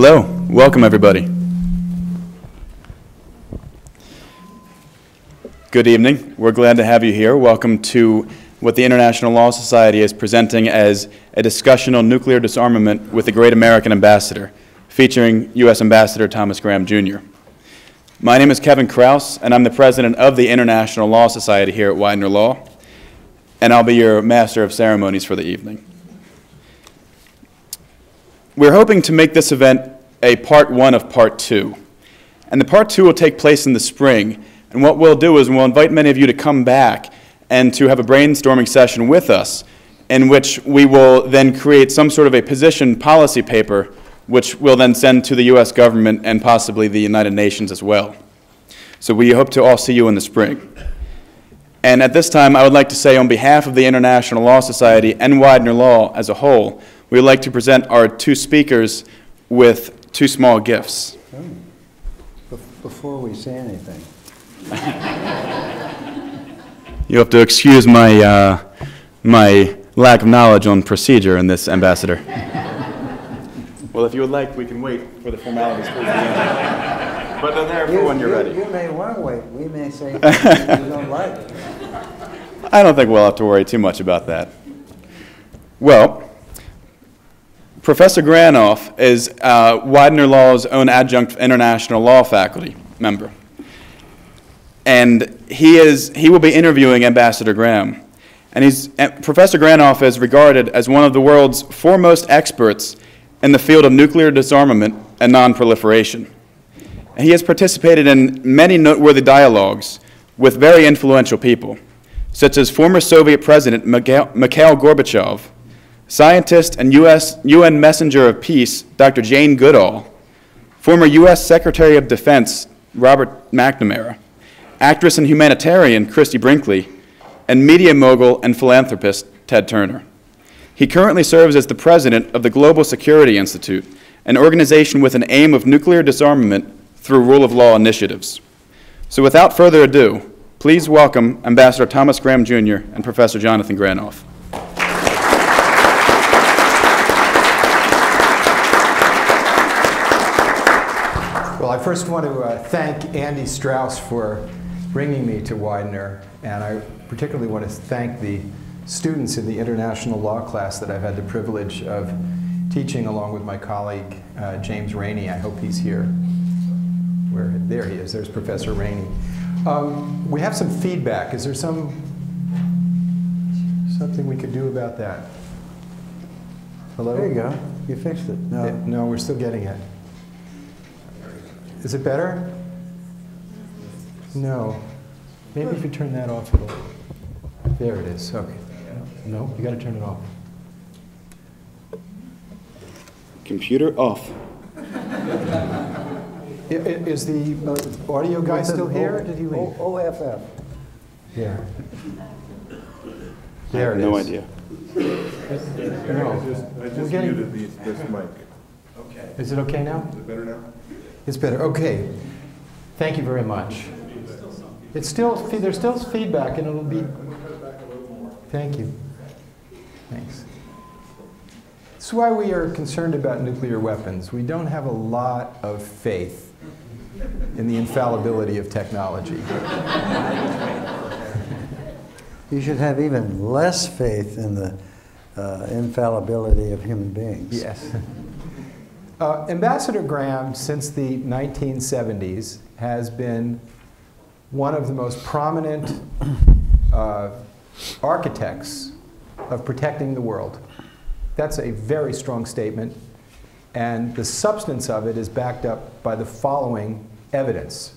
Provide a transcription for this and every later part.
Hello, welcome everybody. Good evening, we're glad to have you here. Welcome to what the International Law Society is presenting as a discussion on nuclear disarmament with the great American ambassador, featuring U.S. Ambassador Thomas Graham, Jr. My name is Kevin Krause, and I'm the president of the International Law Society here at Widener Law, and I'll be your master of ceremonies for the evening. We're hoping to make this event a part one of part two, and the part two will take place in the spring. And what we'll do is we'll invite many of you to come back and to have a brainstorming session with us, in which we will then create some sort of a position policy paper, which we'll then send to the U.S. government and possibly the United Nations as well. So we hope to all see you in the spring. And at this time, I would like to say on behalf of the International Law Society and Widener Law as a whole, we would like to present our two speakers with two small gifts. Oh. Before we say anything. You have to excuse my, my lack of knowledge on procedure in this, Ambassador. Well, if you would like, we can wait for the formalities. But they're there for when you're ready. You may want to wait. We may say you don't like. I don't think we'll have to worry too much about that. Well, Professor Granoff is Widener Law's own adjunct international law faculty member. And he will be interviewing Ambassador Graham. And Professor Granoff is regarded as one of the world's foremost experts in the field of nuclear disarmament and nonproliferation. And he has participated in many noteworthy dialogues with very influential people, such as former Soviet President Mikhail Gorbachev, scientist and UN Messenger of Peace, Dr. Jane Goodall, former US Secretary of Defense, Robert McNamara, actress and humanitarian Christie Brinkley, and media mogul and philanthropist Ted Turner. He currently serves as the president of the Global Security Institute, an organization with an aim of nuclear disarmament through rule of law initiatives. So without further ado, please welcome Ambassador Thomas Graham, Jr. and Professor Jonathan Granoff. Well, I first want to thank Andy Strauss for bringing me to Widener, and I particularly want to thank the students in the international law class that I've had the privilege of teaching along with my colleague James Rainey. I hope he's here. There he is. There's Professor Rainey. We have some feedback. Is there something we could do about that? Hello? There you go. You fixed it. No, no, we're still getting it. Is it better? No. Maybe if you turn that off a little. There it is. Okay. No, you got to turn it off. Computer off. Is the audio guy still here? Or did he leave? OFF. Here. There it is. No idea. I just muted this mic. Okay. Is it okay now? Is it better now? It's better. Okay. Thank you very much. It's still, there's still feedback, and it'll be. Thank you. Thanks. That's why we are concerned about nuclear weapons. We don't have a lot of faith in the infallibility of technology. You should have even less faith in the infallibility of human beings. Yes. Ambassador Graham, since the 1970s, has been one of the most prominent architects of protecting the world. That's a very strong statement, and the substance of it is backed up by the following evidence.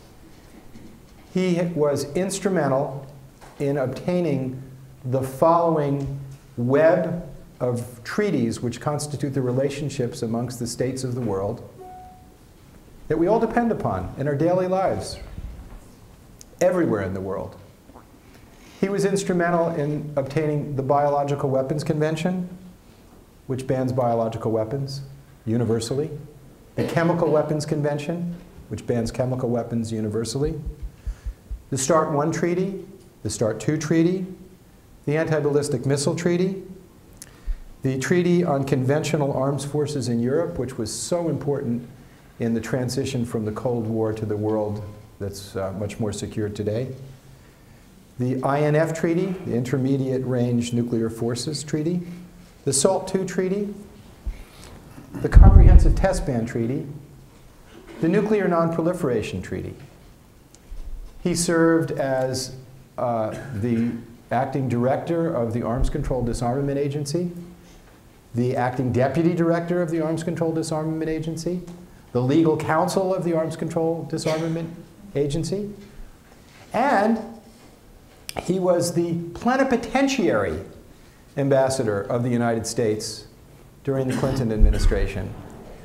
He was instrumental in obtaining the following web of treaties which constitute the relationships amongst the states of the world that we all depend upon in our daily lives, everywhere in the world. He was instrumental in obtaining the Biological Weapons Convention, which bans biological weapons universally, the Chemical Weapons Convention, which bans chemical weapons universally, the START I Treaty, the START II Treaty, the Anti-Ballistic Missile Treaty, The Treaty on Conventional Arms Forces in Europe, which was so important in the transition from the Cold War to the world that's much more secure today. The INF Treaty, the Intermediate Range Nuclear Forces Treaty. The SALT II Treaty. The Comprehensive Test Ban Treaty. The Nuclear Non-Proliferation Treaty. He served as the acting director of the Arms Control Disarmament Agency, the acting deputy director of the Arms Control Disarmament Agency, the legal counsel of the Arms Control Disarmament Agency, and he was the plenipotentiary ambassador of the United States during the Clinton administration.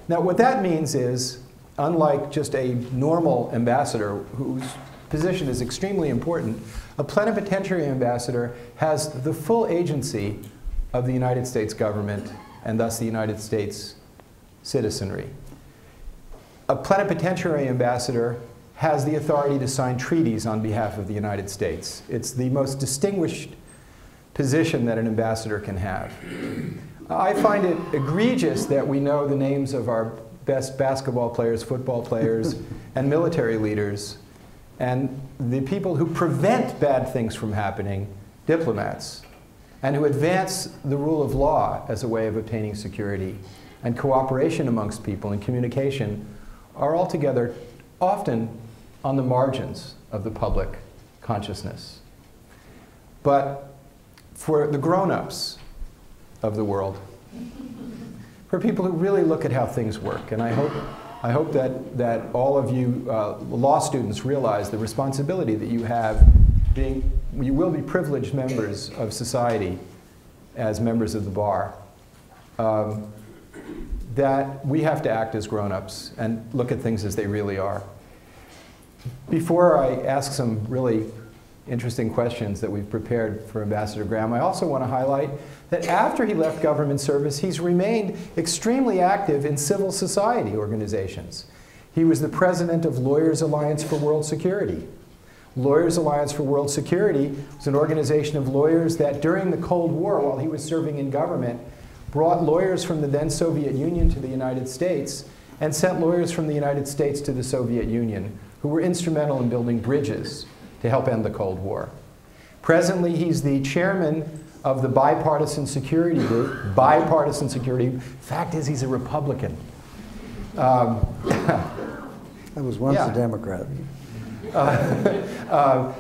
Now, what that means is, unlike just a normal ambassador whose position is extremely important, a plenipotentiary ambassador has the full agency of the United States government and thus the United States citizenry. A plenipotentiary ambassador has the authority to sign treaties on behalf of the United States. It's the most distinguished position that an ambassador can have. I find it egregious that we know the names of our best basketball players, football players, and military leaders, and the people who prevent bad things from happening, diplomats, and who advance the rule of law as a way of obtaining security, and cooperation amongst people and communication are altogether often on the margins of the public consciousness. But for the grown-ups of the world, for people who really look at how things work, and I hope that all of you law students realize the responsibility that you have being, you will be privileged members of society as members of the bar, that we have to act as grown-ups and look at things as they really are. Before I ask some really interesting questions that we've prepared for Ambassador Graham, I also want to highlight that after he left government service, he's remained extremely active in civil society organizations. He was the president of Lawyers Alliance for World Security. Lawyers Alliance for World Security was an organization of lawyers that during the Cold War, while he was serving in government, brought lawyers from the then Soviet Union to the United States and sent lawyers from the United States to the Soviet Union, who were instrumental in building bridges to help end the Cold War. Presently, he's the chairman of the Bipartisan Security Group. Bipartisan Security. Fact is, he's a Republican. I was once a Democrat. The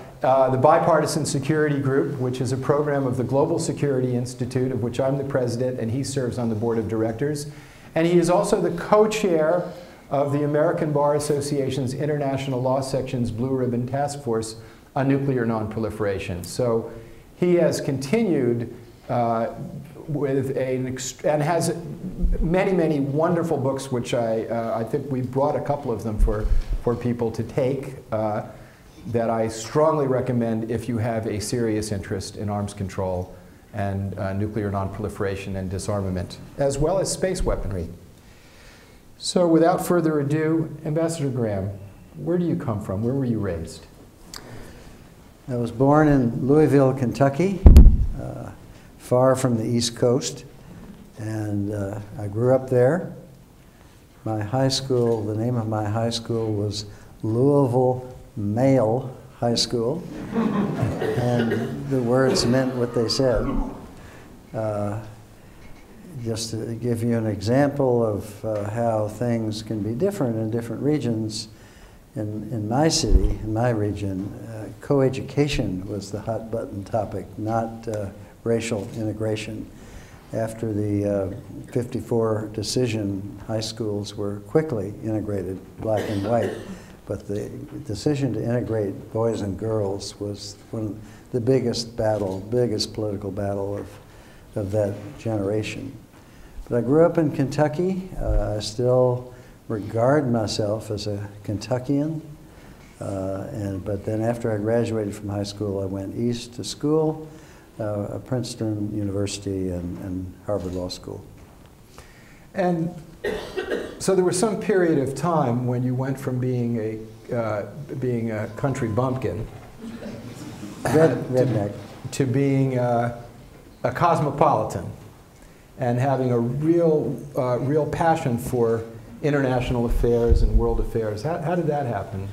Bipartisan Security Group, which is a program of the Global Security Institute, of which I'm the president, and he serves on the board of directors. And he is also the co-chair of the American Bar Association's International Law Section's Blue Ribbon Task Force on Nuclear Nonproliferation. So he has continued and has many, many wonderful books, which I think we've brought a couple of them for people to take that I strongly recommend if you have a serious interest in arms control and nuclear nonproliferation and disarmament, as well as space weaponry. So without further ado, Ambassador Graham, where do you come from? Where were you raised? I was born in Louisville, Kentucky, far from the East Coast. And I grew up there. My high school, the name of my high school was Louisville Male High School. And the words meant what they said. Just to give you an example of how things can be different in different regions, in my city, in my region, coeducation was the hot button topic, not racial integration. After the '54 decision, high schools were quickly integrated, black and white. But the decision to integrate boys and girls was one of the biggest battle, biggest political battle of that generation. But I grew up in Kentucky. I still regard myself as a Kentuckian. But then after I graduated from high school, I went east to school at Princeton University and Harvard Law School. And so there was some period of time when you went from being a country bumpkin redneck to being a cosmopolitan. and having a real, real passion for international affairs and world affairs. How did that happen?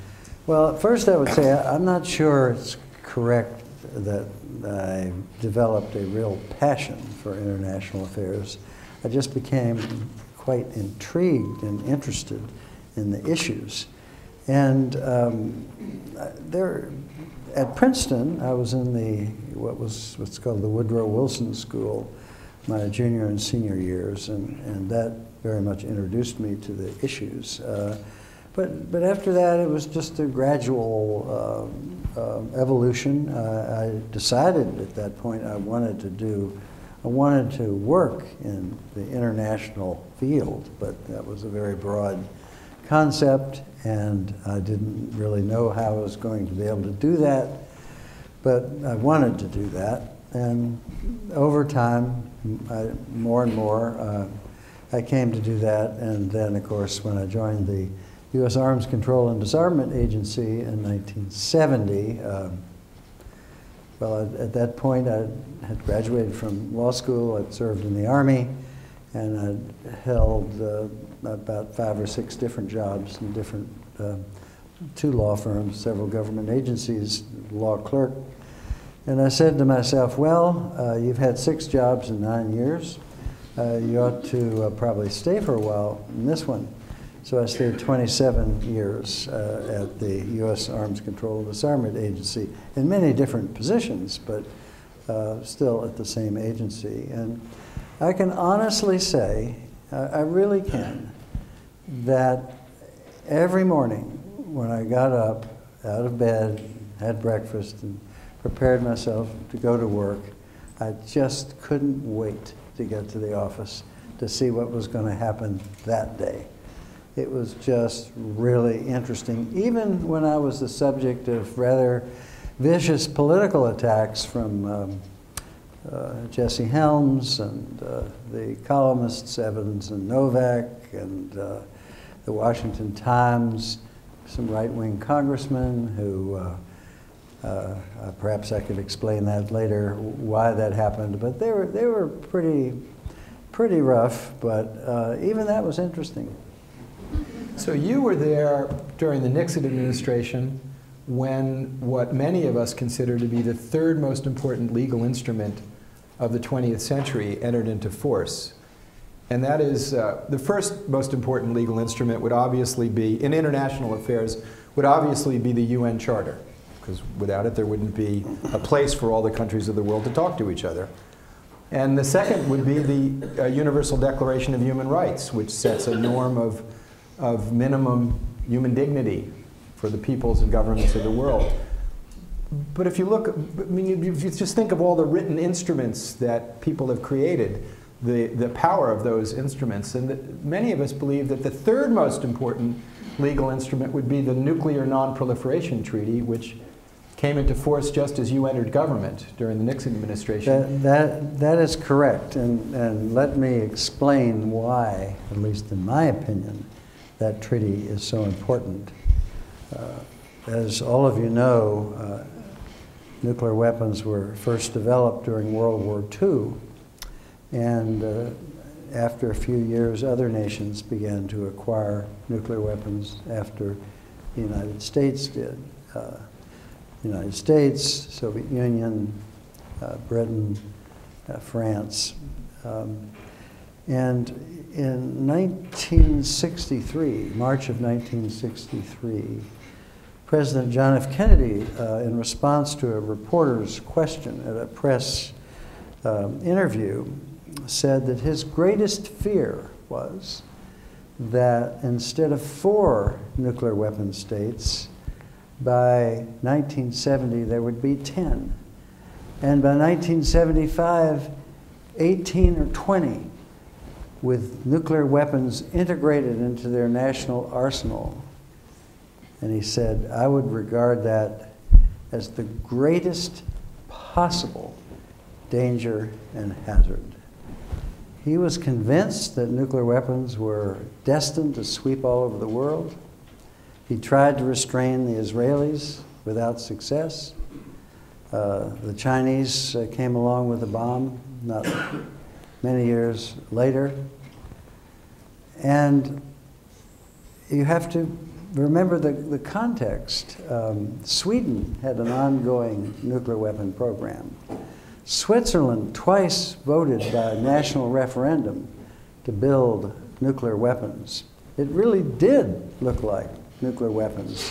Well, first I would say I'm not sure it's correct that I developed a real passion for international affairs. I just became quite intrigued and interested in the issues. And there, at Princeton, I was in the what's called the Woodrow Wilson School, my junior and senior years, and that very much introduced me to the issues. But after that, it was just a gradual evolution. I decided at that point I wanted to work in the international field, but that was a very broad concept, and I didn't really know how I was going to be able to do that, but I wanted to do that. And over time, more and more, I came to do that. And then, of course, when I joined the U.S. Arms Control and Disarmament Agency in 1970, well, at that point, I had graduated from law school, I'd served in the Army, and I'd held about 5 or 6 different jobs in different, 2 law firms, several government agencies, law clerk. And I said to myself, well, you've had 6 jobs in 9 years. You ought to probably stay for a while in this one. So I stayed 27 years at the U.S. Arms Control and Disarmament Agency in many different positions, but still at the same agency. And I can honestly say, I really can, that every morning when I got up, out of bed, had breakfast, and prepared myself to go to work, I just couldn't wait to get to the office to see what was going to happen that day. It was just really interesting, even when I was the subject of rather vicious political attacks from Jesse Helms and the columnists Evans and Novak and the Washington Times, some right-wing congressmen who, perhaps I could explain that later why that happened, but they were pretty rough, but even that was interesting. So you were there during the Nixon administration when what many of us consider to be the 3rd most important legal instrument of the 20th century entered into force. And that is, the 1st most important legal instrument would obviously be, in international affairs, would obviously be the UN Charter, because without it there wouldn't be a place for all the countries of the world to talk to each other. And the 2nd would be the Universal Declaration of Human Rights, which sets a norm of minimum human dignity for the peoples and governments of the world. But if you look, I mean, if you just think of all the written instruments that people have created, the power of those instruments, and many of us believe that the 3rd most important legal instrument would be the Nuclear Non-Proliferation Treaty, which came into force just as you entered government during the Nixon administration. That is correct, and let me explain why, at least in my opinion, that treaty is so important. As all of you know, nuclear weapons were first developed during World War II, and after a few years, other nations began to acquire nuclear weapons after the United States did. United States, Soviet Union, Britain, France. And in 1963, March of 1963, President John F. Kennedy, in response to a reporter's question at a press interview, said that his greatest fear was that instead of 4 nuclear weapon states, by 1970 there would be 10. And by 1975, 18 or 20 with nuclear weapons integrated into their national arsenal. And he said, I would regard that as the greatest possible danger and hazard. He was convinced that nuclear weapons were destined to sweep all over the world. He tried to restrain the Israelis without success. The Chinese came along with a bomb, not many years later. And you have to remember the context. Sweden had an ongoing nuclear weapon program. Switzerland twice voted by a national referendum to build nuclear weapons. It really did look like nuclear weapons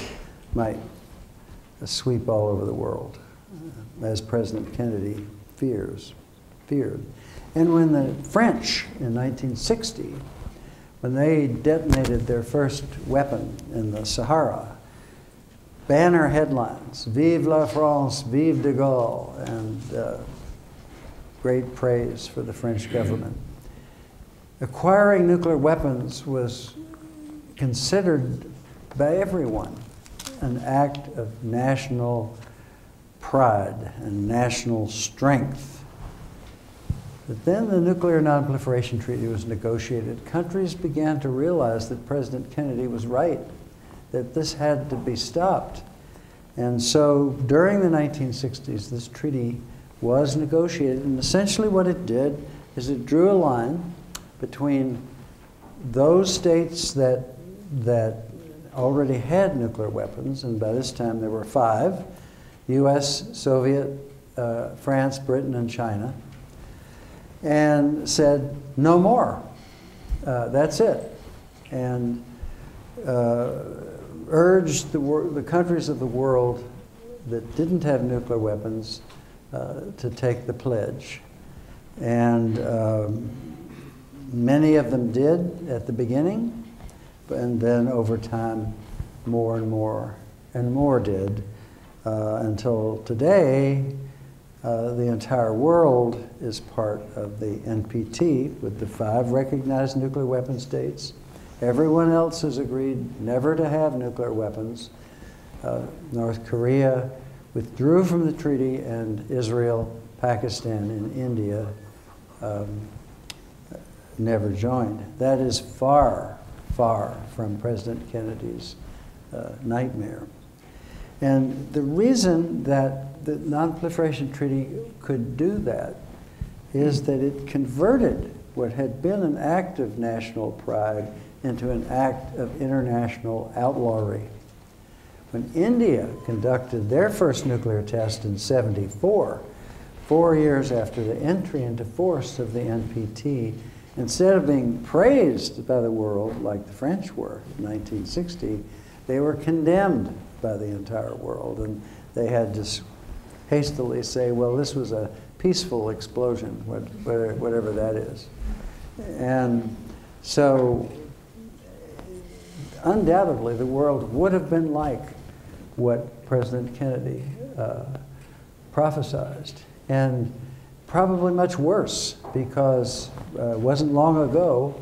might sweep all over the world, as President Kennedy feared. And when the French, in 1960, when they detonated their first weapon in the Sahara, banner headlines, Vive la France, Vive de Gaulle, and great praise for the French government. Acquiring nuclear weapons was considered by everyone an act of national pride and national strength. But then the Nuclear Non-Proliferation Treaty was negotiated. Countries began to realize that President Kennedy was right, that this had to be stopped. And so during the 1960s, this treaty was negotiated, and essentially what it did is it drew a line between those states that already had nuclear weapons, and by this time there were 5, US, Soviet, France, Britain, and China, and said, no more, that's it, and urged the countries of the world that didn't have nuclear weapons to take the pledge. And many of them did at the beginning, and then over time, more and more did, until today, the entire world is part of the NPT with the 5 recognized nuclear weapon states. Everyone else has agreed never to have nuclear weapons. North Korea withdrew from the treaty, and Israel, Pakistan, and India never joined. That is far, far from President Kennedy's nightmare. And the reason that the Non-Proliferation Treaty could do that is that it converted what had been an act of national pride into an act of international outlawry. When India conducted their first nuclear test in '74, 4 years after the entry into force of the NPT, instead of being praised by the world like the French were in 1960, they were condemned by the entire world. And they had to hastily say, well, this was a peaceful explosion, whatever that is. And so undoubtedly, the world would have been like what President Kennedy prophesied, and probably much worse, because it wasn't long ago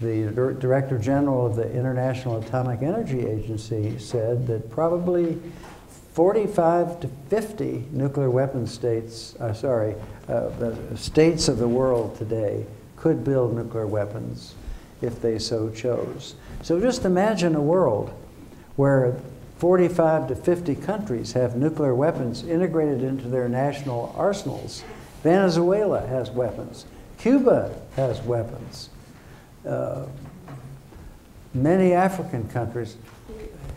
the Director General of the International Atomic Energy Agency said that probably 45 to 50 nuclear weapon states, the states of the world today could build nuclear weapons if they so chose. So just imagine a world where 45 to 50 countries have nuclear weapons integrated into their national arsenals. Venezuela has weapons. Cuba has weapons. Many African countries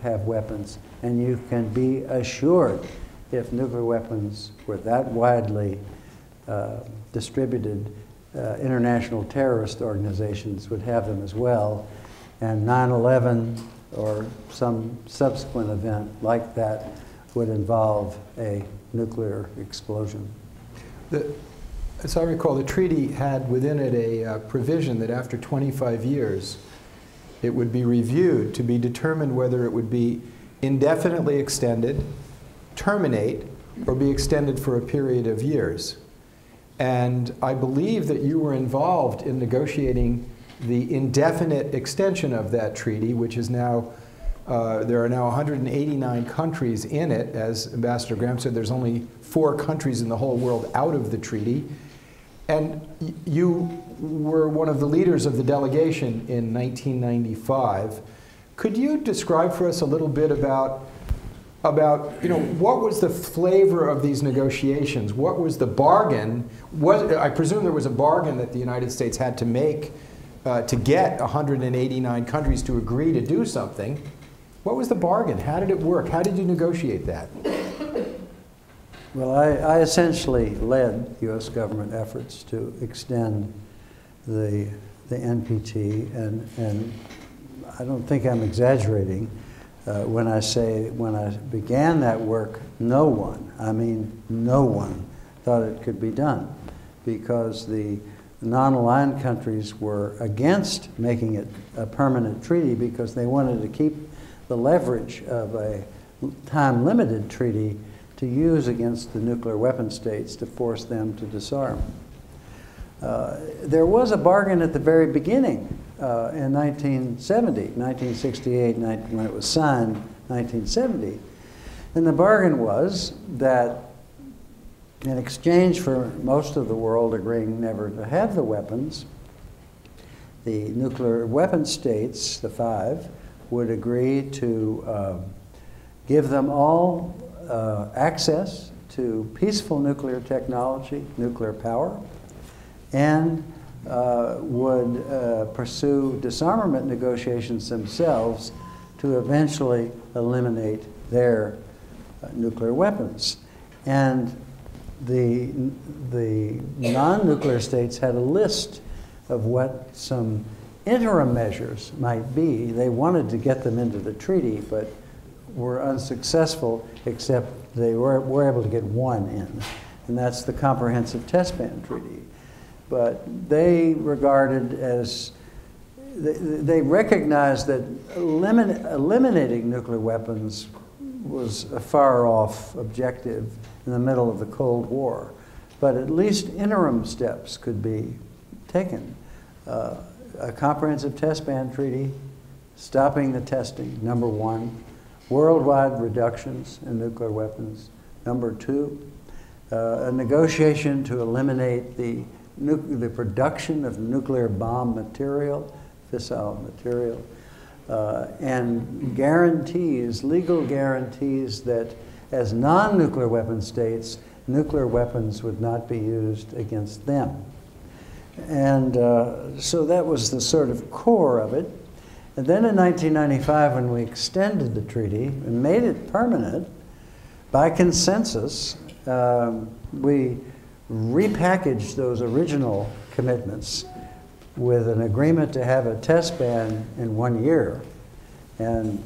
have weapons, and you can be assured if nuclear weapons were that widely distributed, international terrorist organizations would have them as well, and 9/11 or some subsequent event like that would involve a nuclear explosion. As I recall, the treaty had within it a provision that after 25 years it would be reviewed to be determined whether it would be indefinitely extended, terminate, or be extended for a period of years. And I believe that you were involved in negotiating the indefinite extension of that treaty, which is now, there are now 189 countries in it. As Ambassador Graham said, there's only 4 countries in the whole world out of the treaty. And you were one of the leaders of the delegation in 1995. Could you describe for us a little bit about about, you know, what was the flavor of these negotiations? What was the bargain? I presume there was a bargain that the United States had to make to get 189 countries to agree to do something. What was the bargain? How did it work? How did you negotiate that? Well, I essentially led U.S. government efforts to extend the NPT, and I don't think I'm exaggerating when I say, when I began that work, no one, I mean no one, thought it could be done, because the non-aligned countries were against making it a permanent treaty because they wanted to keep the leverage of a time-limited treaty to use against the nuclear weapon states to force them to disarm. There was a bargain at the very beginning. In 1970, 1968, when it was signed, 1970. And the bargain was that in exchange for most of the world agreeing never to have the weapons, the nuclear weapon states, the five, would agree to give them all access to peaceful nuclear technology, nuclear power, and would pursue disarmament negotiations themselves to eventually eliminate their nuclear weapons. And the non-nuclear states had a list of what some interim measures might be. They wanted to get them into the treaty, but were unsuccessful, except they were able to get one in, and that's the Comprehensive Test Ban Treaty. But they regarded as, they recognized that eliminating nuclear weapons was a far-off objective in the middle of the Cold War. But at least interim steps could be taken. A comprehensive test ban treaty, stopping the testing, number one. Worldwide reductions in nuclear weapons, number two. A negotiation to eliminate the production of nuclear bomb material, fissile material, and guarantees, legal guarantees that as non-nuclear weapon states, nuclear weapons would not be used against them. And so that was the sort of core of it. And then in 1995, when we extended the treaty and made it permanent, by consensus, we repackaged those original commitments with an agreement to have a test ban in 1 year, and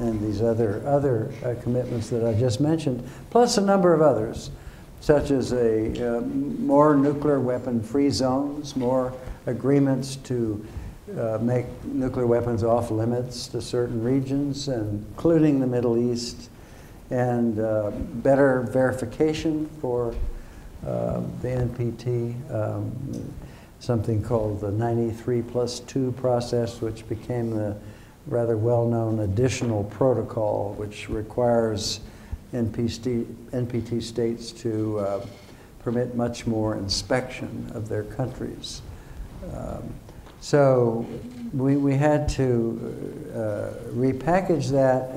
these other commitments that I just mentioned, plus a number of others, such as a more nuclear weapon-free zones, more agreements to make nuclear weapons off limits to certain regions, including the Middle East, and better verification for the NPT, something called the 93+2 process, which became the rather well-known additional protocol, which requires NPT states to permit much more inspection of their countries. So we had to repackage that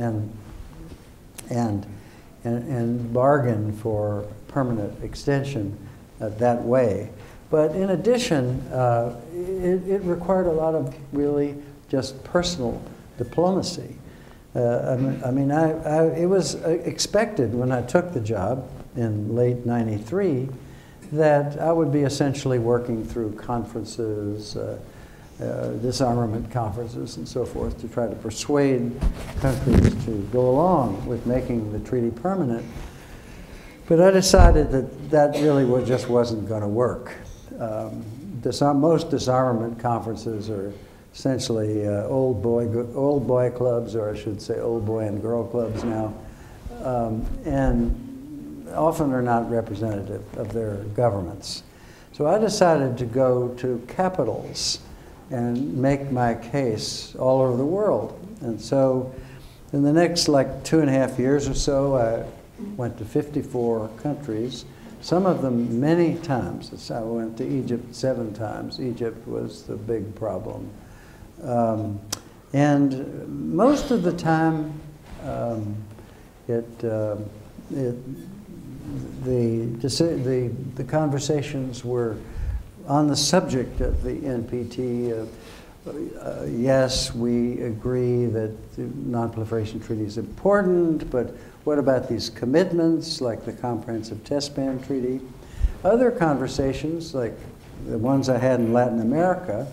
and bargain for permanent extension that way. But in addition, it required a lot of really just personal diplomacy. I mean, it was expected when I took the job in late '93 that I would be essentially working through conferences, disarmament conferences and so forth, to try to persuade countries to go along with making the treaty permanent. But I decided that that really just wasn't going to work. Most disarmament conferences are essentially old boy clubs, or I should say old boy and girl clubs now, and often are not representative of their governments. So I decided to go to capitals and make my case all over the world. And so in the next like 2.5 years or so, I went to 54 countries, some of them many times. I went to Egypt 7 times. Egypt was the big problem. And most of the time, The conversations were on the subject of the NPT. Yes, we agree that the non-proliferation treaty is important, but what about these commitments, like the Comprehensive Test Ban Treaty? Other conversations, like the ones I had in Latin America,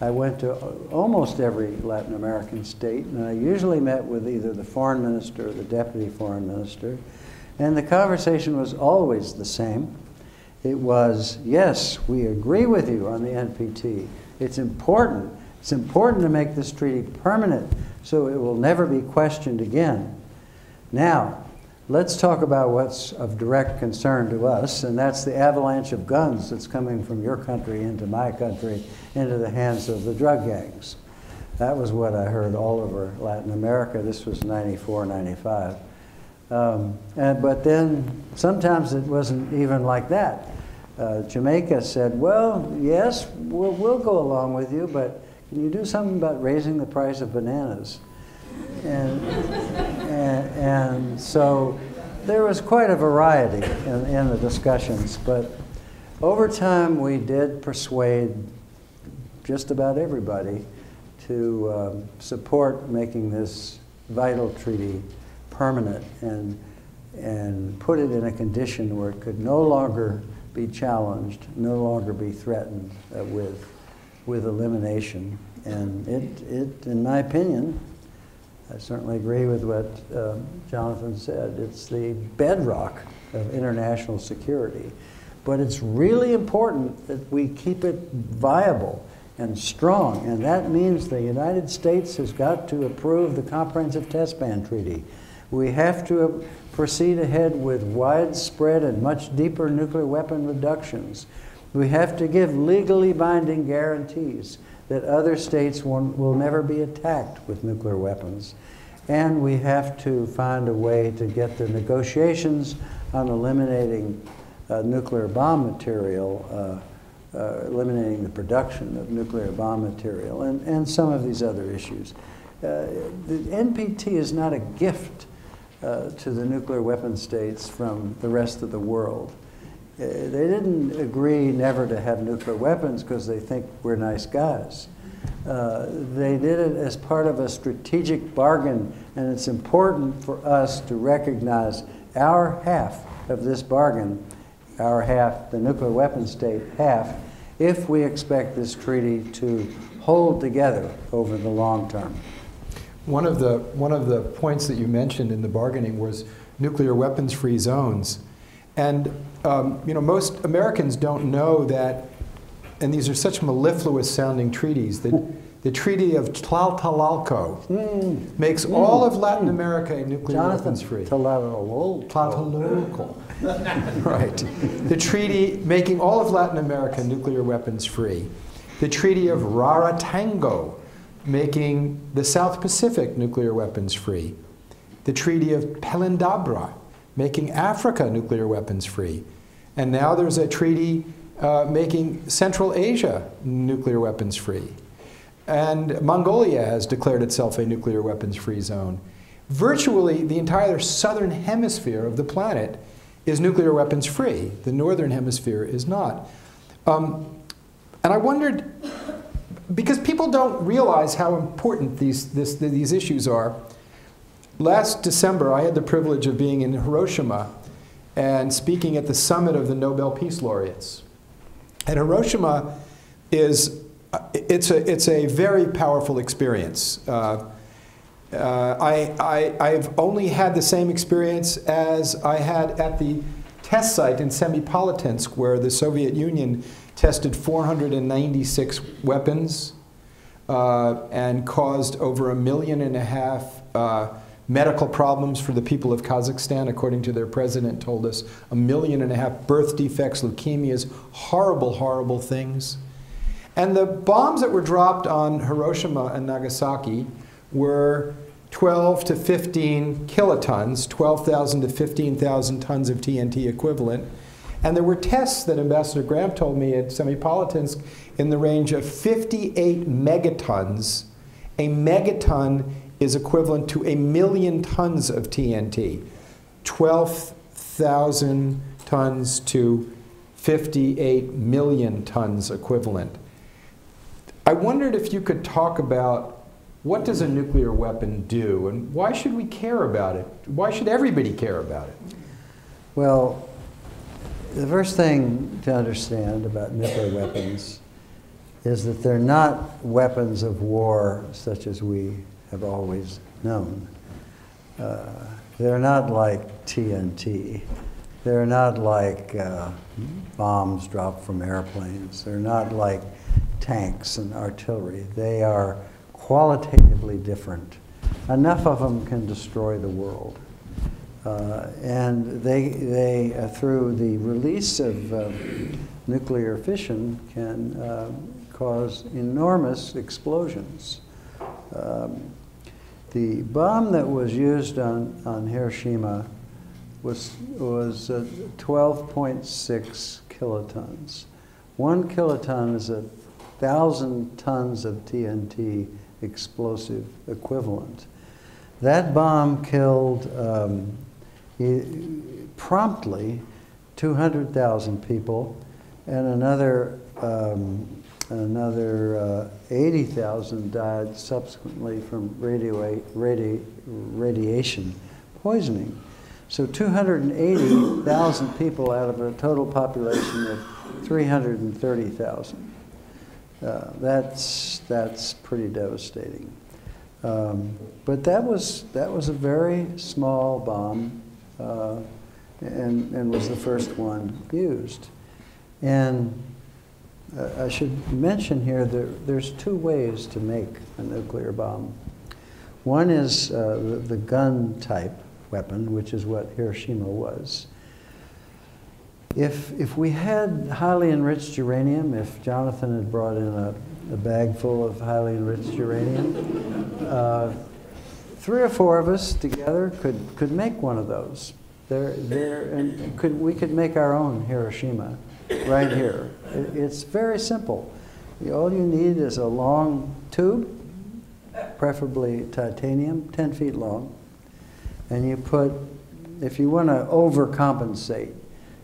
I went to almost every Latin American state, and I usually met with either the foreign minister or the deputy foreign minister, and the conversation was always the same. It was, yes, we agree with you on the NPT. It's important. It's important to make this treaty permanent so it will never be questioned again. Now, let's talk about what's of direct concern to us, and that's the avalanche of guns that's coming from your country into my country, into the hands of the drug gangs. That was what I heard all over Latin America. This was 94, 95. But then sometimes it wasn't even like that. Jamaica said, well, yes, we'll go along with you, but can you do something about raising the price of bananas? And, and so there was quite a variety in the discussions. But over time, we did persuade just about everybody to support making this vital treaty permanent and put it in a condition where it could no longer be challenged, no longer be threatened with elimination. And it, in my opinion, I certainly agree with what Jonathan said, it's the bedrock of international security. But it's really important that we keep it viable and strong, and that means the United States has got to approve the Comprehensive Test Ban Treaty. We have to proceed ahead with widespread and much deeper nuclear weapon reductions. We have to give legally binding guarantees that other states will never be attacked with nuclear weapons. And we have to find a way to get the negotiations on eliminating nuclear bomb material, eliminating the production of nuclear bomb material, and some of these other issues. The NPT is not a gift to the nuclear weapon states from the rest of the world. They didn't agree never to have nuclear weapons because they think we're nice guys. They did it as part of a strategic bargain, and it's important for us to recognize our half of this bargain, our half, the nuclear weapon state half, if we expect this treaty to hold together over the long term. One of the points that you mentioned in the bargaining was nuclear weapons-free zones. And you know, most Americans don't know that, and these are such mellifluous sounding treaties, that the Treaty of Tlatelolco makes all of Latin America a nuclear weapons-free. Tlatelolco. Right. The treaty making all of Latin America nuclear weapons-free. The Treaty of Rarotonga, making the South Pacific nuclear weapons-free. The Treaty of Pelindabra, making Africa nuclear weapons-free. And now there's a treaty making Central Asia nuclear weapons-free. And Mongolia has declared itself a nuclear weapons-free zone. Virtually the entire southern hemisphere of the planet is nuclear weapons-free. The northern hemisphere is not. And I wondered, because people don't realize how important these issues are. Last December, I had the privilege of being in Hiroshima and speaking at the summit of the Nobel Peace Laureates. And Hiroshima is, it's a very powerful experience. I've only had the same experience as I had at the test site in Semipalatinsk, where the Soviet Union tested 496 weapons and caused over 1.5 million medical problems for the people of Kazakhstan, according to their president told us. 1.5 million birth defects, leukemias, horrible, horrible things. And the bombs that were dropped on Hiroshima and Nagasaki were 12 to 15 kilotons, 12,000 to 15,000 tons of TNT equivalent. And there were tests that Ambassador Graham told me at Semipalatinsk in the range of 58 megatons. A megaton is equivalent to 1 million tons of TNT, 12,000 tons to 58 million tons equivalent. I wondered if you could talk about what does a nuclear weapon do, and why should we care about it? Why should everybody care about it? Well, the first thing to understand about nuclear weapons is that they're not weapons of war such as we have always known. They're not like TNT. They're not like bombs dropped from airplanes. They're not like tanks and artillery. They are qualitatively different. Enough of them can destroy the world. And they through the release of nuclear fission, can cause enormous explosions. The bomb that was used on Hiroshima was 12.6 kilotons. 1 kiloton is 1,000 tons of TNT explosive equivalent. That bomb killed promptly 200,000 people and another 80,000 died subsequently from radiation poisoning. So 280,000 people out of a total population of 330,000. That's pretty devastating. But that was a very small bomb, and was the first one used. And I should mention here that there's 2 ways to make a nuclear bomb. One is the gun type weapon, which is what Hiroshima was. If we had highly enriched uranium, if Jonathan had brought in a bag full of highly enriched uranium, 3 or 4 of us together could make one of those. And we could make our own Hiroshima right here. It's very simple. All you need is a long tube, preferably titanium, 10 feet long, and you put, if you want to overcompensate,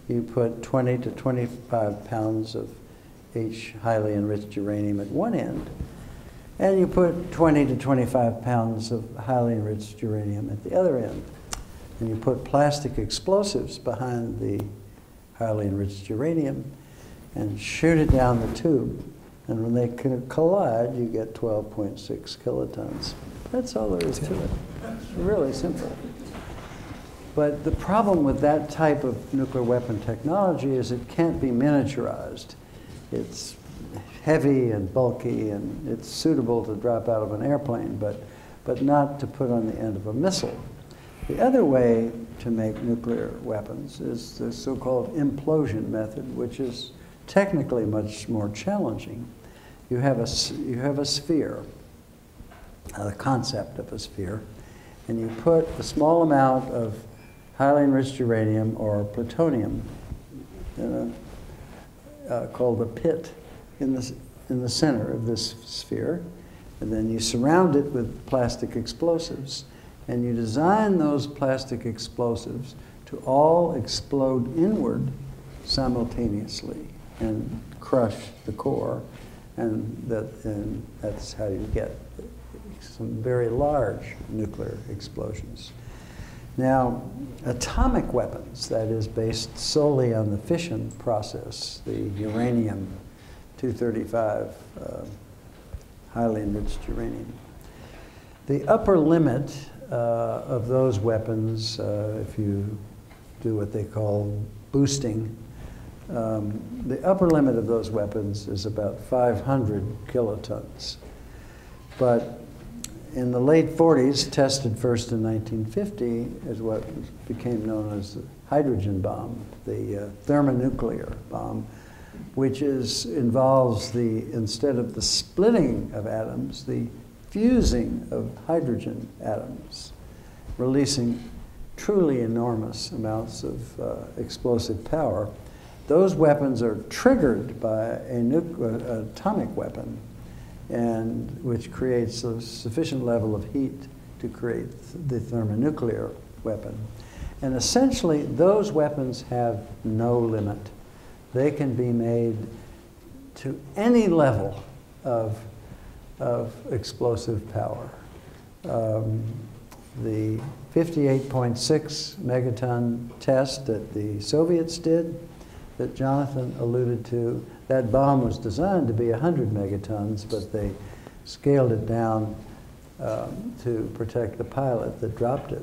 you put 20 to 25 pounds of each highly enriched uranium at one end, and you put 20 to 25 pounds of highly enriched uranium at the other end. And you put plastic explosives behind the highly enriched uranium and shoot it down the tube. And when they collide, you get 12.6 kilotons. That's all there is to it. It's really simple. But the problem with that type of nuclear weapon technology is it can't be miniaturized. It's heavy and bulky, and it's suitable to drop out of an airplane, but not to put on the end of a missile. The other way to make nuclear weapons is the so-called implosion method, which is technically much more challenging. You have a sphere, the concept of a sphere, and you put a small amount of highly enriched uranium or plutonium in a, called a pit in the center of this sphere. And then you surround it with plastic explosives. And you design those plastic explosives to all explode inward simultaneously and crush the core. And that's how you get some very large nuclear explosions. Now, atomic weapons, that is based solely on the fission process, the uranium-235, highly enriched uranium. The upper limit of those weapons, if you do what they call boosting, the upper limit of those weapons is about 500 kilotons. But in the late 40s, tested first in 1950, is what became known as the hydrogen bomb, the thermonuclear bomb, which involves instead of the splitting of atoms, the fusing of hydrogen atoms, releasing truly enormous amounts of explosive power. Those weapons are triggered by an atomic weapon, which creates a sufficient level of heat to create the thermonuclear weapon. And essentially, those weapons have no limit. They can be made to any level of explosive power. The 58.6 megaton test that the Soviets did, that Jonathan alluded to, that bomb was designed to be 100 megatons, but they scaled it down to protect the pilot that dropped it.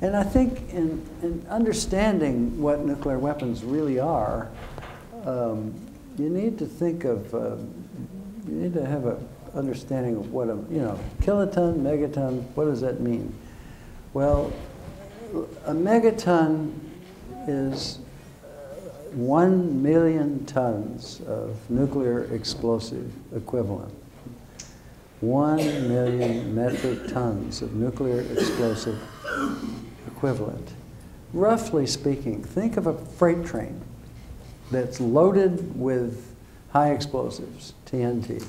And I think in understanding what nuclear weapons really are, you need to think of, you need to have an understanding of what a, kiloton, megaton, what does that mean? Well, a megaton is 1 million tons of nuclear explosive equivalent. 1 million metric tons of nuclear explosive equivalent. Roughly speaking, think of a freight train that's loaded with high explosives, TNT.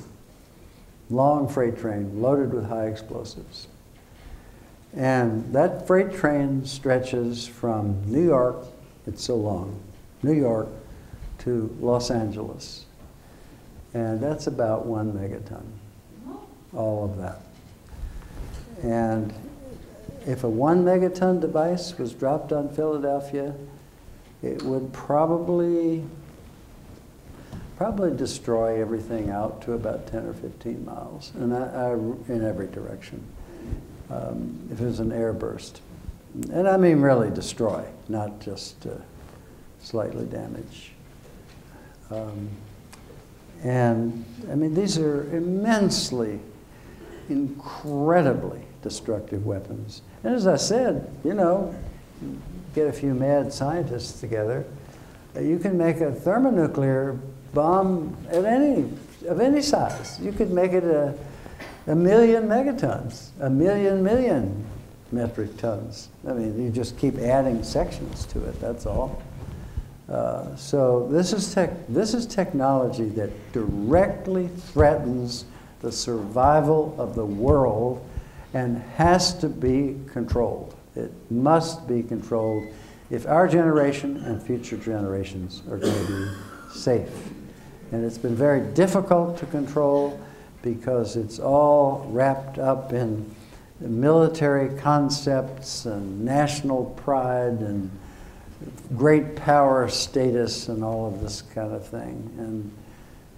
Long freight train loaded with high explosives. And that freight train stretches from New York, it's so long, New York to Los Angeles. And that's about 1 megaton, all of that. And if a 1 megaton device was dropped on Philadelphia, it would probably destroy everything out to about 10 or 15 miles and in every direction, if it was an air burst. And I mean really destroy, not just slightly damage. And I mean, these are immensely, incredibly destructive weapons. And as I said, get a few mad scientists together, you can make a thermonuclear bomb at of any size. You could make it a million megatons, a million metric tons. I mean, you just keep adding sections to it, that's all. So this is technology that directly threatens the survival of the world and has to be controlled. It must be controlled if our generation and future generations are going to be safe. And it's been very difficult to control because it's all wrapped up in military concepts and national pride and great power status and all of this kind of thing. And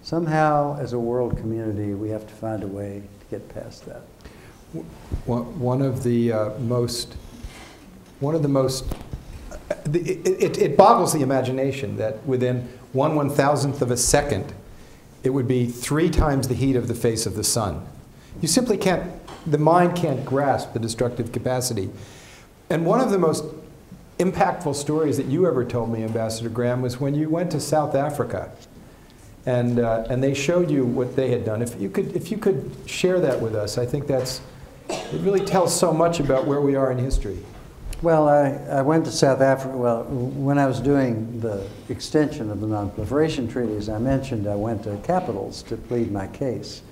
somehow, as a world community, we have to find a way to get past that. It boggles the imagination that within 1/1000th of a second, it would be 3 times the heat of the face of the sun. You simply can't, the mind can't grasp the destructive capacity. And one of the most impactful stories that you ever told me, Ambassador Graham, was when you went to South Africa, and they showed you what they had done. If you could share that with us, I think it really tells so much about where we are in history. Well, I went to South Africa. Well, when I was doing the extension of the non-proliferation treaty, as I mentioned, I went to capitals to plead my case,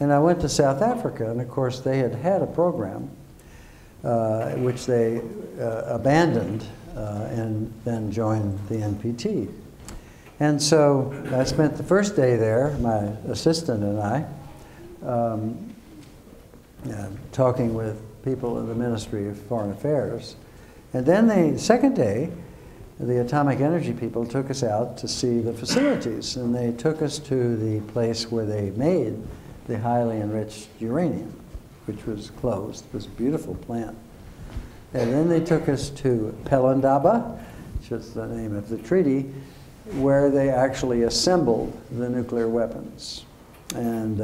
and I went to South Africa, and of course they had had a program. Which they abandoned and then joined the NPT. And so I spent the first day there, my assistant and I, talking with people in the Ministry of Foreign Affairs. And then the second day, the atomic energy people took us out to see the facilities. And they took us to the place where they made the highly enriched uranium, which was closed. It was a beautiful plant. And then they took us to Pelindaba, which is the name of the treaty, where they actually assembled the nuclear weapons. And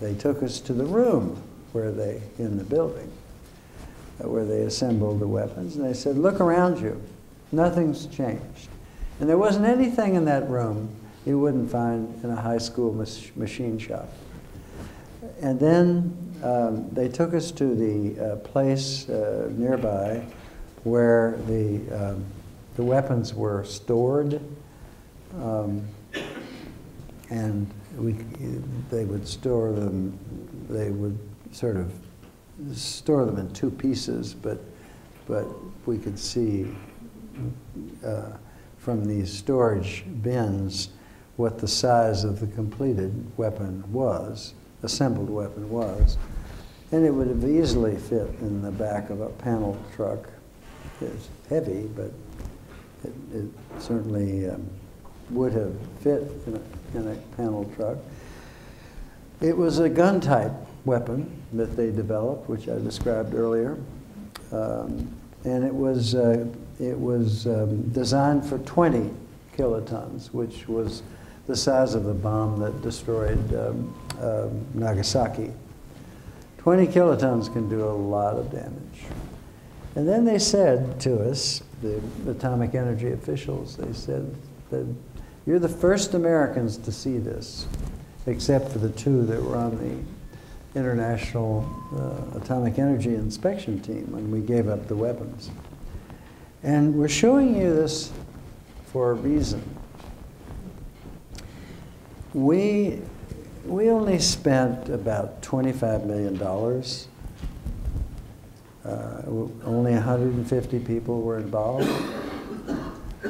they took us to the room where they, in the building, where they assembled the weapons. And they said, look around you. Nothing's changed. And there wasn't anything in that room you wouldn't find in a high school machine shop. And then they took us to the place nearby where the weapons were stored, and they would store them. They would sort of store them in two pieces, but we could see from these storage bins what the size of the completed weapon was, assembled weapon was. And it would have easily fit in the back of a panel truck. It's heavy, but it certainly would have fit in a panel truck. It was a gun-type weapon that they developed, which I described earlier. And it was designed for 20 kilotons, which was the size of the bomb that destroyed Nagasaki. 20 kilotons can do a lot of damage. And then they said to us, the atomic energy officials, they said that you're the first Americans to see this, except for the two that were on the International Atomic Energy Inspection Team when we gave up the weapons. And we're showing you this for a reason. We only spent about $25 million. Only 150 people were involved.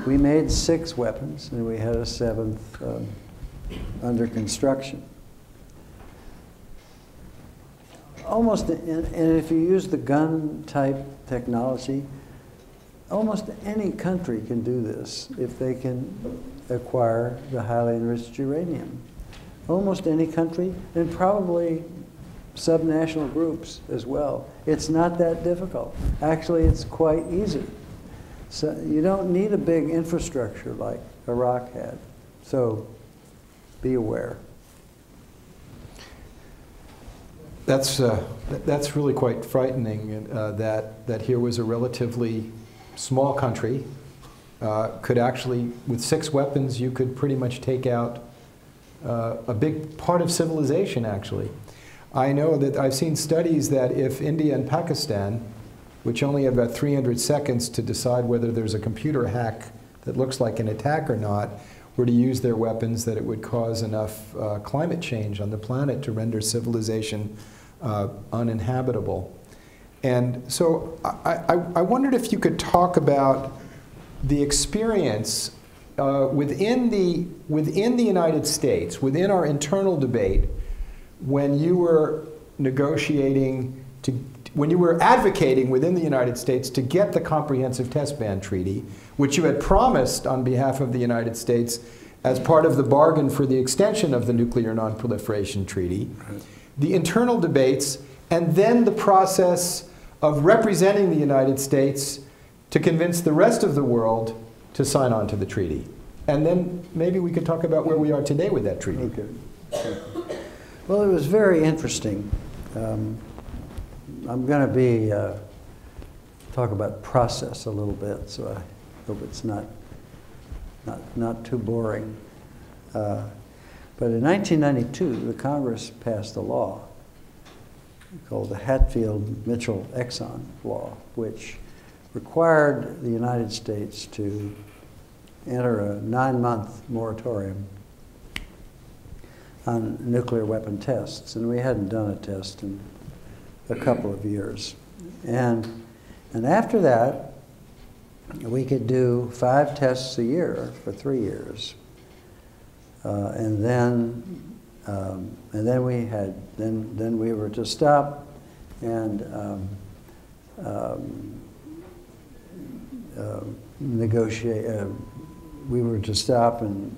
We made 6 weapons, and we had a 7th under construction. Almost, and if you use the gun-type technology, almost any country can do this if they can acquire the highly enriched uranium. Almost any country, and probably subnational groups as well. It's not that difficult. Actually, it's quite easy. So you don't need a big infrastructure like Iraq had. So be aware. That's really quite frightening, that here was a relatively small country, could actually, with 6 weapons, you could pretty much take out a big part of civilization, actually. I know that I've seen studies that if India and Pakistan, which only have about 300 seconds to decide whether there's a computer hack that looks like an attack or not, were to use their weapons, that it would cause enough climate change on the planet to render civilization uninhabitable. And so I wondered if you could talk about the experience within the United States, within our internal debate, when you were negotiating, when you were advocating within the United States to get the Comprehensive Test Ban Treaty, which you had promised on behalf of the United States as part of the bargain for the extension of the Nuclear Non-Proliferation Treaty, the internal debates, and then the process of representing the United States to convince the rest of the world to sign on to the treaty. And then maybe we could talk about where we are today with that treaty. Okay. Well, it was very interesting. I'm going to be talk about process a little bit, so I hope it's not too boring. But in 1992, the Congress passed a law called the Hatfield-Mitchell-Exon Law, which required the United States to enter a 9-month moratorium on nuclear weapon tests. And we hadn't done a test in a couple of years. And after that, we could do 5 tests a year for 3 years. And then we were to stop and negotiate. We were to stop and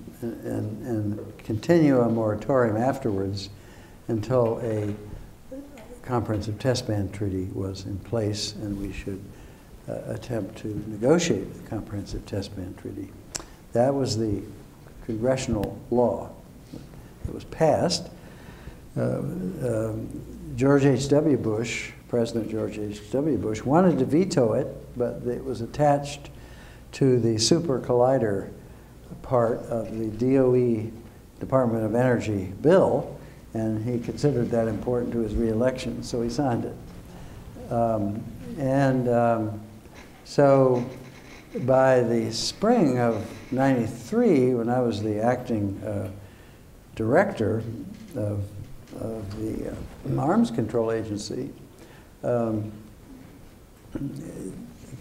continue a moratorium afterwards until a comprehensive test ban treaty was in place, and we should attempt to negotiate the comprehensive test ban treaty. That was the congressional law that was passed. George H.W. Bush, President George H.W. Bush, wanted to veto it, but it was attached to the super collider part of the DOE Department of Energy bill, and he considered that important to his re-election, so he signed it. So by the spring of '93, when I was the acting director of the Arms Control Agency, the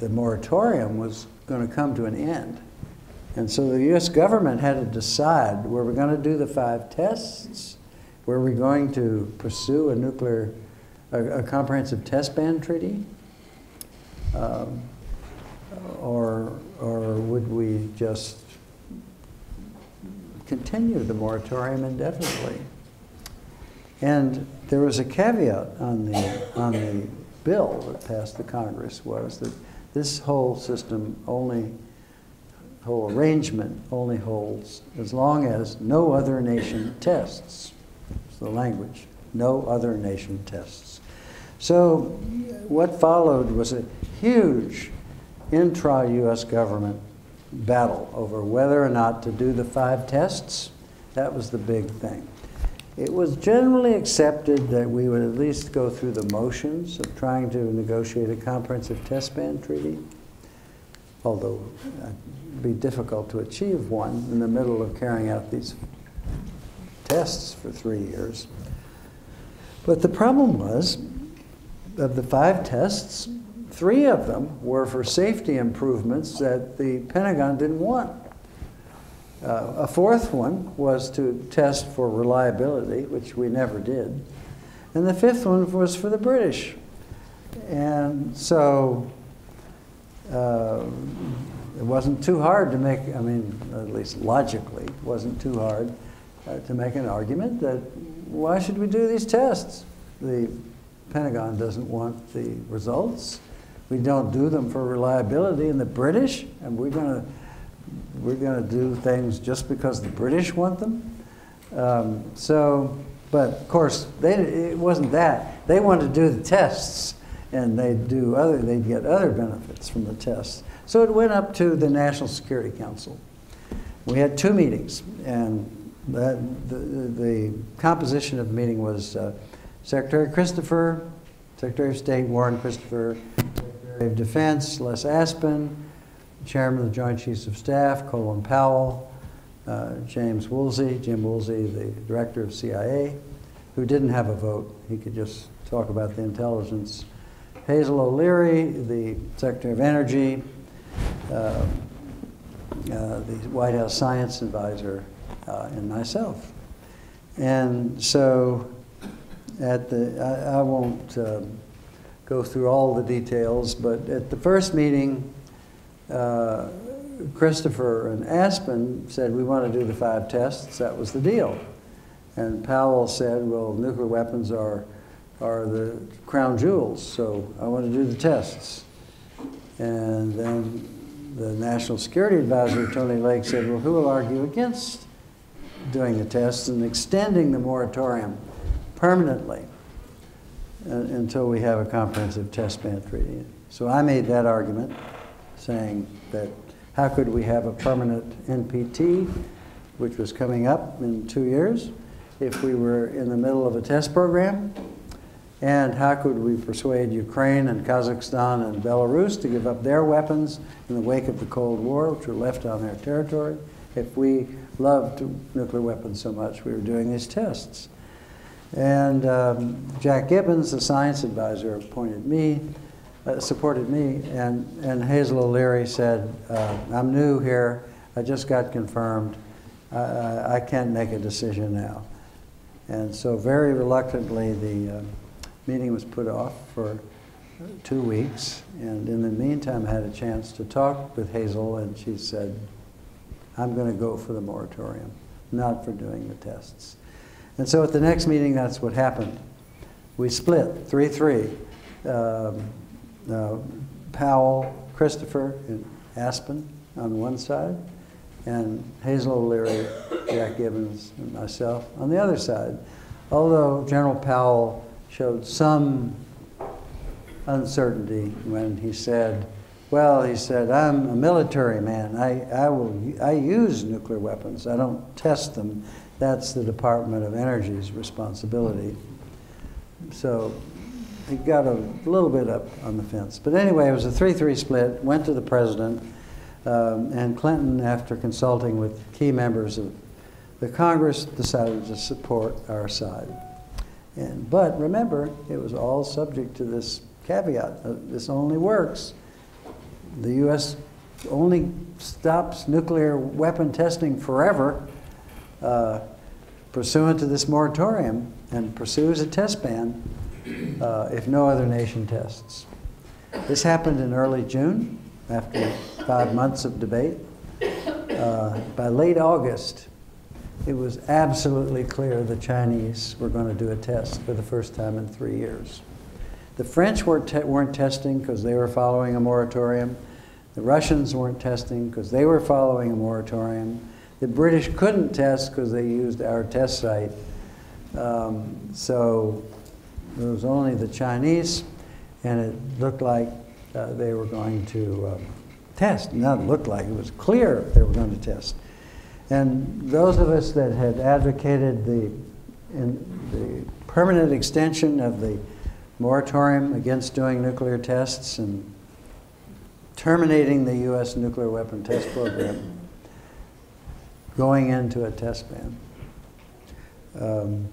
moratorium was going to come to an end. And so the US government had to decide, were we going to do the 5 tests? Were we going to pursue a nuclear, a comprehensive test ban treaty? Or would we just continue the moratorium indefinitely? And there was a caveat on the bill that passed the Congress was that this whole system only, whole arrangement only holds as long as no other nation tests. It's the language, no other nation tests. So what followed was a huge intra-US government battle over whether or not to do the 5 tests. That was the big thing. It was generally accepted that we would at least go through the motions of trying to negotiate a comprehensive test ban treaty, although it'd be difficult to achieve one in the middle of carrying out these tests for 3 years. But the problem was, of the 5 tests, 3 of them were for safety improvements that the Pentagon didn't want. A 4th one was to test for reliability, which we never did. And the 5th one was for the British. And so it wasn't too hard to make, I mean, at least logically, it wasn't too hard to make an argument that why should we do these tests? The Pentagon doesn't want the results. We don't do them for reliability, and the British, and we're going to do things just because the British want them. So, but of course, it wasn't that. They wanted to do the tests, and they'd get other benefits from the tests. So it went up to the National Security Council. We had 2 meetings, and the composition of the meeting was Secretary Christopher, Secretary of State Warren Christopher, Secretary of Defense Les Aspin, Chairman of the Joint Chiefs of Staff, Colin Powell, James Woolsey, Jim Woolsey, the Director of CIA, who didn't have a vote. He could just talk about the intelligence. Hazel O'Leary, the Secretary of Energy, the White House Science Advisor, and myself. And so at the, I won't go through all the details, but at the first meeting, Christopher and Aspin said, we want to do the 5 tests. That was the deal. And Powell said, well, nuclear weapons are the crown jewels, so I want to do the tests. And then the National Security Advisor, Tony Lake, said, well, who will argue against doing the tests and extending the moratorium permanently until we have a comprehensive test ban treaty? So I made that argument, saying that how could we have a permanent NPT, which was coming up in 2 years, if we were in the middle of a test program? And how could we persuade Ukraine and Kazakhstan and Belarus to give up their weapons in the wake of the Cold War, which were left on their territory, if we loved nuclear weapons so much we were doing these tests? And Jack Gibbons, the science advisor, supported me, and Hazel O'Leary said, I'm new here, I just got confirmed, I can't make a decision now. And so very reluctantly, the meeting was put off for 2 weeks, and in the meantime, I had a chance to talk with Hazel, and she said, I'm going to go for the moratorium, not for doing the tests. And so at the next meeting, that's what happened. We split, 3-3. Powell, Christopher, and Aspin on one side, and Hazel O'Leary, Jack Gibbons, and myself on the other side. Although General Powell showed some uncertainty when he said, well, he said, I'm a military man. I use nuclear weapons. I don't test them. That's the Department of Energy's responsibility. So he got a little bit up on the fence. But anyway, it was a 3-3 split, went to the president, and Clinton, after consulting with key members of the Congress, decided to support our side. But remember, it was all subject to this caveat that this only works. The U.S. only stops nuclear weapon testing forever pursuant to this moratorium and pursues a test ban if no other nation tests. This happened in early June after 5 months of debate. By late August, it was absolutely clear the Chinese were going to do a test for the first time in 3 years. The French weren't testing because they were following a moratorium. The Russians weren't testing because they were following a moratorium. The British couldn't test because they used our test site. So it was only the Chinese, and it looked like they were going to test. Not looked like, it was clear they were going to test. And those of us that had advocated the permanent extension of the moratorium against doing nuclear tests and terminating the U.S. nuclear weapon test program, going into a test ban.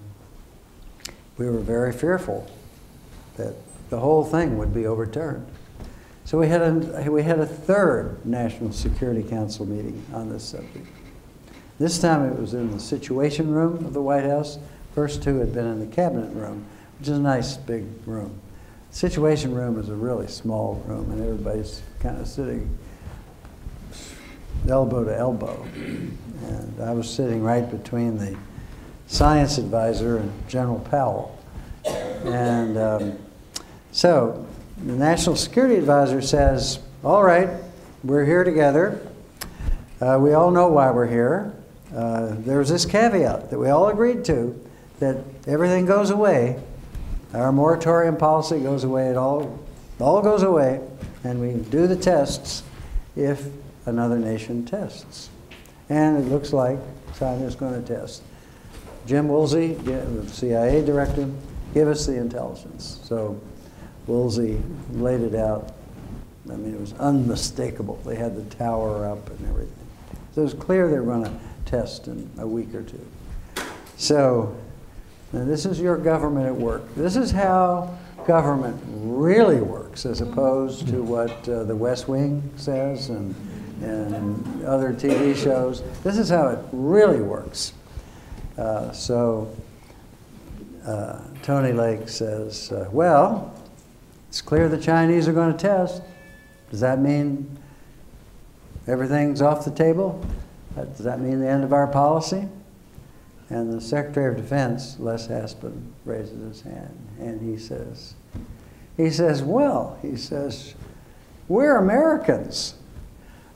We were very fearful that the whole thing would be overturned. So we had a third National Security Council meeting on this subject. This time it was in the Situation Room of the White House. First two had been in the Cabinet Room, which is a nice big room. Situation Room is a really small room, and everybody's kind of sitting elbow to elbow. And I was sitting right between the science advisor and General Powell. And so the National Security Advisor says, all right, we're here together. We all know why we're here. There's this caveat that we all agreed to, that everything goes away. Our moratorium policy goes away. It all goes away, and we do the tests if another nation tests. And it looks like China's going to test. Jim Woolsey, the CIA director, gave us the intelligence. So Woolsey laid it out. I mean, it was unmistakable. They had the tower up and everything. So it was clear they were going to test in a week or two. So now this is your government at work. This is how government really works, as opposed to what the West Wing says and other TV shows. This is how it really works. So Tony Lake says, well, it's clear the Chinese are going to test. Does that mean everything's off the table? Does that mean the end of our policy? And the Secretary of Defense, Les Aspin, raises his hand, and he says, well, he says, we're Americans.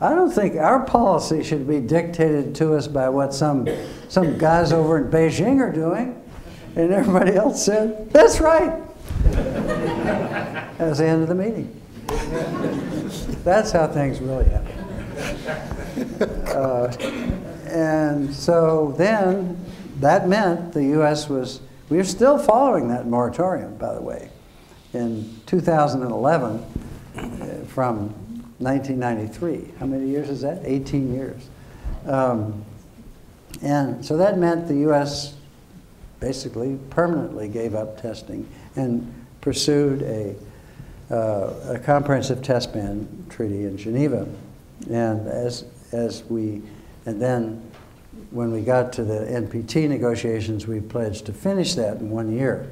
I don't think our policy should be dictated to us by what some guys over in Beijing are doing. And everybody else said, that's right. That was the end of the meeting. That's how things really happen. And so then, that meant the U.S. we were still following that moratorium, by the way. In 2011, from 1993, how many years is that? 18 years. And so that meant the U.S. basically permanently gave up testing and pursued a comprehensive test ban treaty in Geneva. And then when we got to the NPT negotiations, we pledged to finish that in 1 year.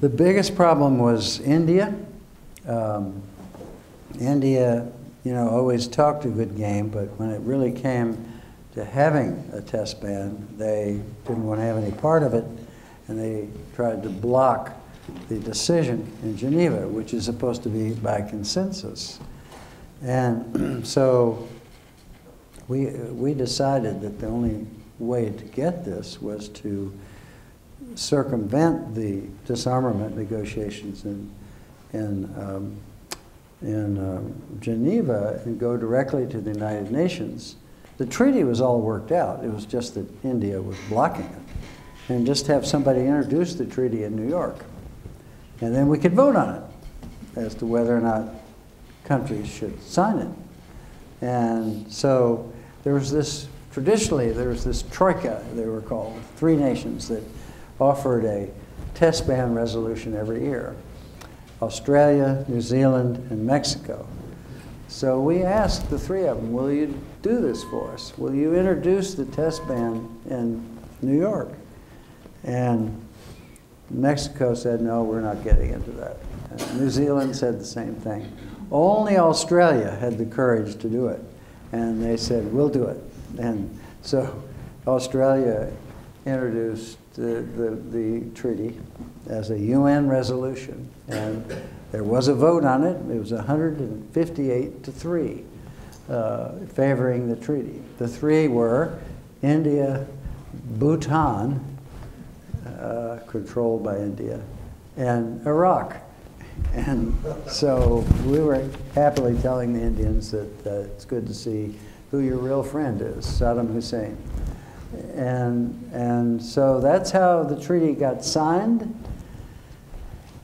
The biggest problem was India. India, you know, always talked a good game, but when it really came to having a test ban, they didn't want to have any part of it, and they tried to block the decision in Geneva, which is supposed to be by consensus. And so we decided that the only way to get this was to circumvent the disarmament negotiations in Geneva and go directly to the United Nations. The treaty was all worked out. It was just that India was blocking it. And just have somebody introduce the treaty in New York. And then we could vote on it as to whether or not countries should sign it. And so there was this, traditionally, there was this troika, they were called, three nations that offered a test ban resolution every year. Australia, New Zealand, and Mexico. So we asked the three of them, will you do this for us? Will you introduce the test ban in New York? And Mexico said, no, we're not getting into that. And New Zealand said the same thing. Only Australia had the courage to do it. And they said, we'll do it. And so Australia introduced the treaty as a UN resolution. And there was a vote on it. It was 158-3 favoring the treaty. The three were India, Bhutan, controlled by India, and Iraq. And so we were happily telling the Indians that it's good to see who your real friend is, Saddam Hussein. And so that's how the treaty got signed.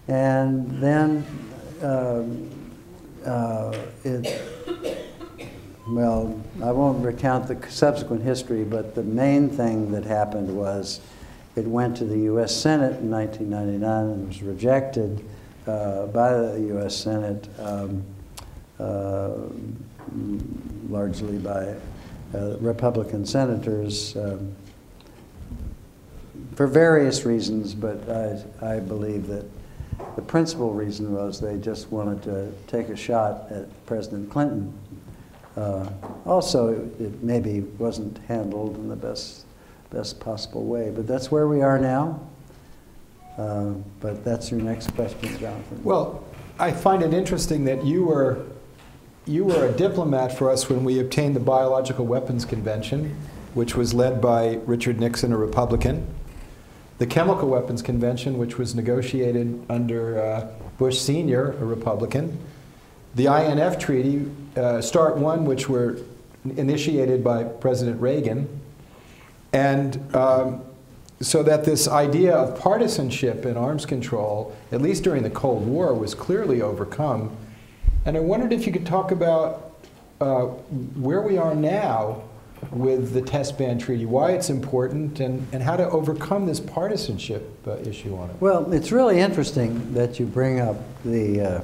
And then, well, I won't recount the subsequent history, but the main thing that happened was it went to the U.S. Senate in 1999 and was rejected by the U.S. Senate, largely by Republican senators for various reasons, but I believe that the principal reason was they just wanted to take a shot at President Clinton. Also, it maybe wasn't handled in the best possible way, but that's where we are now. But that's your next question, Jonathan. Well, I find it interesting that you were a diplomat for us when we obtained the Biological Weapons Convention, which was led by Richard Nixon, a Republican. The Chemical Weapons Convention, which was negotiated under Bush Sr., a Republican. The INF Treaty, START I, which were initiated by President Reagan. And so that this idea of partisanship in arms control, at least during the Cold War, was clearly overcome. And I wondered if you could talk about where we are now with the test ban treaty, why it's important, and how to overcome this partisanship issue on it. Well, it's really interesting that you bring up the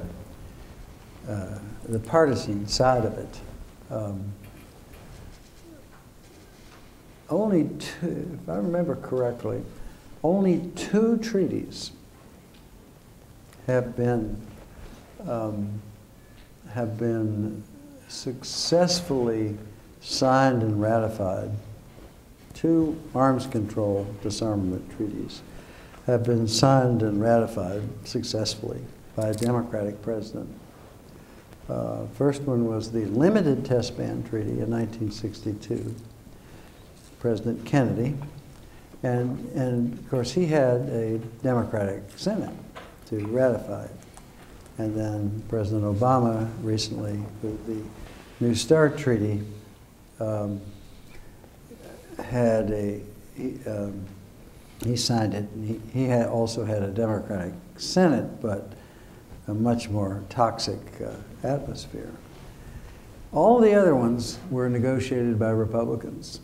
partisan side of it. Only two, if I remember correctly, only two treaties have been successfully signed and ratified. Two arms control disarmament treaties have been signed and ratified successfully by a Democratic president. First one was the Limited Test Ban Treaty in 1962. President Kennedy, and of course he had a Democratic Senate to ratify it. And then President Obama recently, with the New START Treaty, had a, he signed it, and he also had a Democratic Senate, but a much more toxic atmosphere. All the other ones were negotiated by Republicans.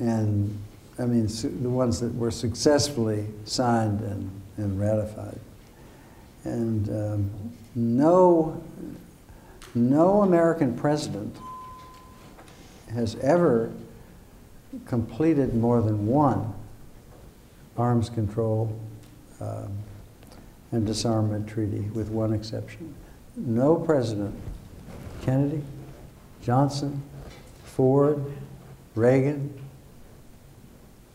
And I mean, the ones that were successfully signed and ratified. And no American president has ever completed more than one arms control and disarmament treaty, with one exception. No president, Kennedy, Johnson, Ford, Reagan,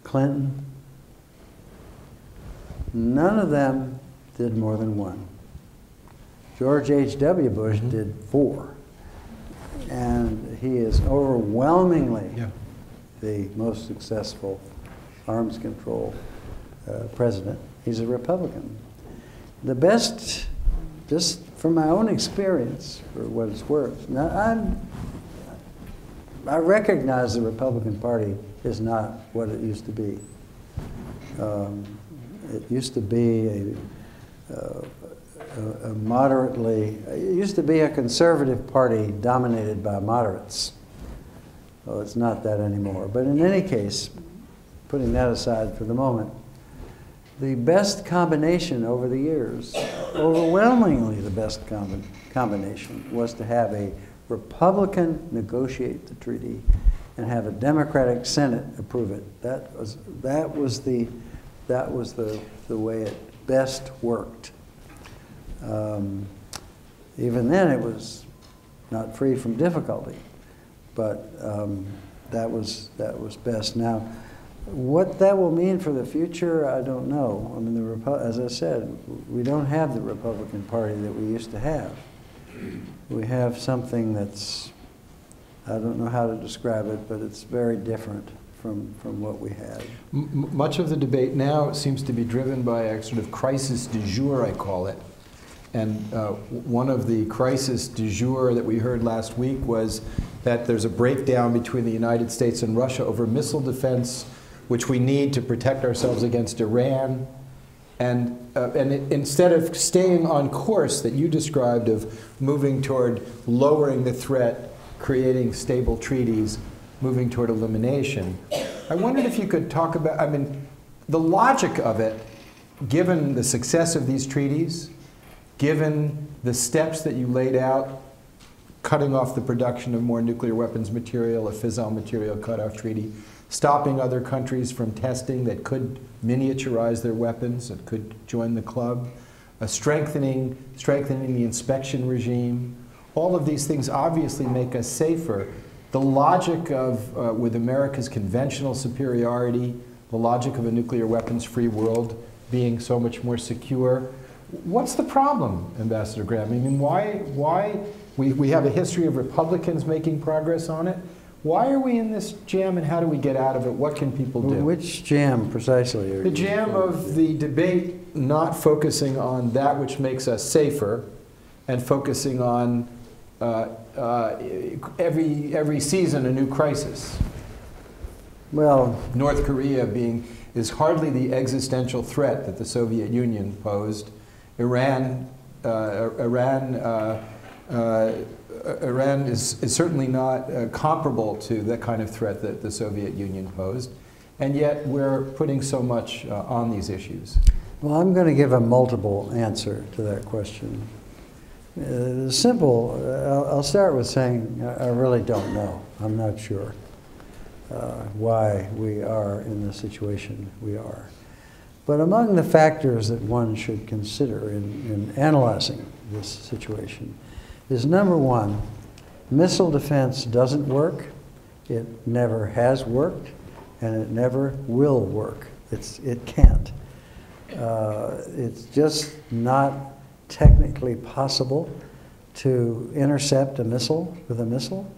Clinton, none of them did more than one. George H.W. Bush did four. And he is overwhelmingly the most successful arms control president. He's a Republican. The best, just from my own experience, for what it's worth. Now, I recognize the Republican Party is not what it used to be. It used to be a moderately, it used to be a conservative party dominated by moderates. Well, it's not that anymore. But in any case, putting that aside for the moment, the best combination over the years, overwhelmingly the best combination, was to have a Republican negotiate the treaty and have a Democratic Senate approve it. That was the way it best worked. Even then, it was not free from difficulty, but that was best. Now, what that will mean for the future, I don't know. I mean, as I said, we don't have the Republican Party that we used to have. We have something that's, I don't know how to describe it, but it's very different from what we had. Much of the debate now seems to be driven by a sort of crisis du jour, I call it. And one of the crisis du jour that we heard last week was that there's a breakdown between the United States and Russia over missile defense, which we need to protect ourselves against Iran. And instead of staying on course that you described of moving toward lowering the threat, creating stable treaties, moving toward elimination, I wondered if you could talk about, I mean, the logic of it, given the success of these treaties, given the steps that you laid out, cutting off the production of more nuclear weapons material, a fissile material cutoff treaty, stopping other countries from testing that could miniaturize their weapons, that could join the club, strengthening the inspection regime. All of these things obviously make us safer. The logic of, with America's conventional superiority, the logic of a nuclear weapons-free world being so much more secure. What's the problem, Ambassador Graham? I mean, why we have a history of Republicans making progress on it. Why are we in this jam, and how do we get out of it? What can people do? Which jam, precisely? The jam of the debate not focusing on that which makes us safer and focusing on every season a new crisis. Well, North Korea is hardly the existential threat that the Soviet Union posed. Iran is certainly not comparable to that kind of threat that the Soviet Union posed, and yet we're putting so much on these issues. Well, I'm going to give a multiple answer to that question. Simple, I'll start with saying I really don't know. I'm not sure why we are in the situation we are. But among the factors that one should consider in analyzing this situation is, number one, missile defense doesn't work. It never has worked, and it never will work. It can't. It's just not technically possible to intercept a missile with a missile,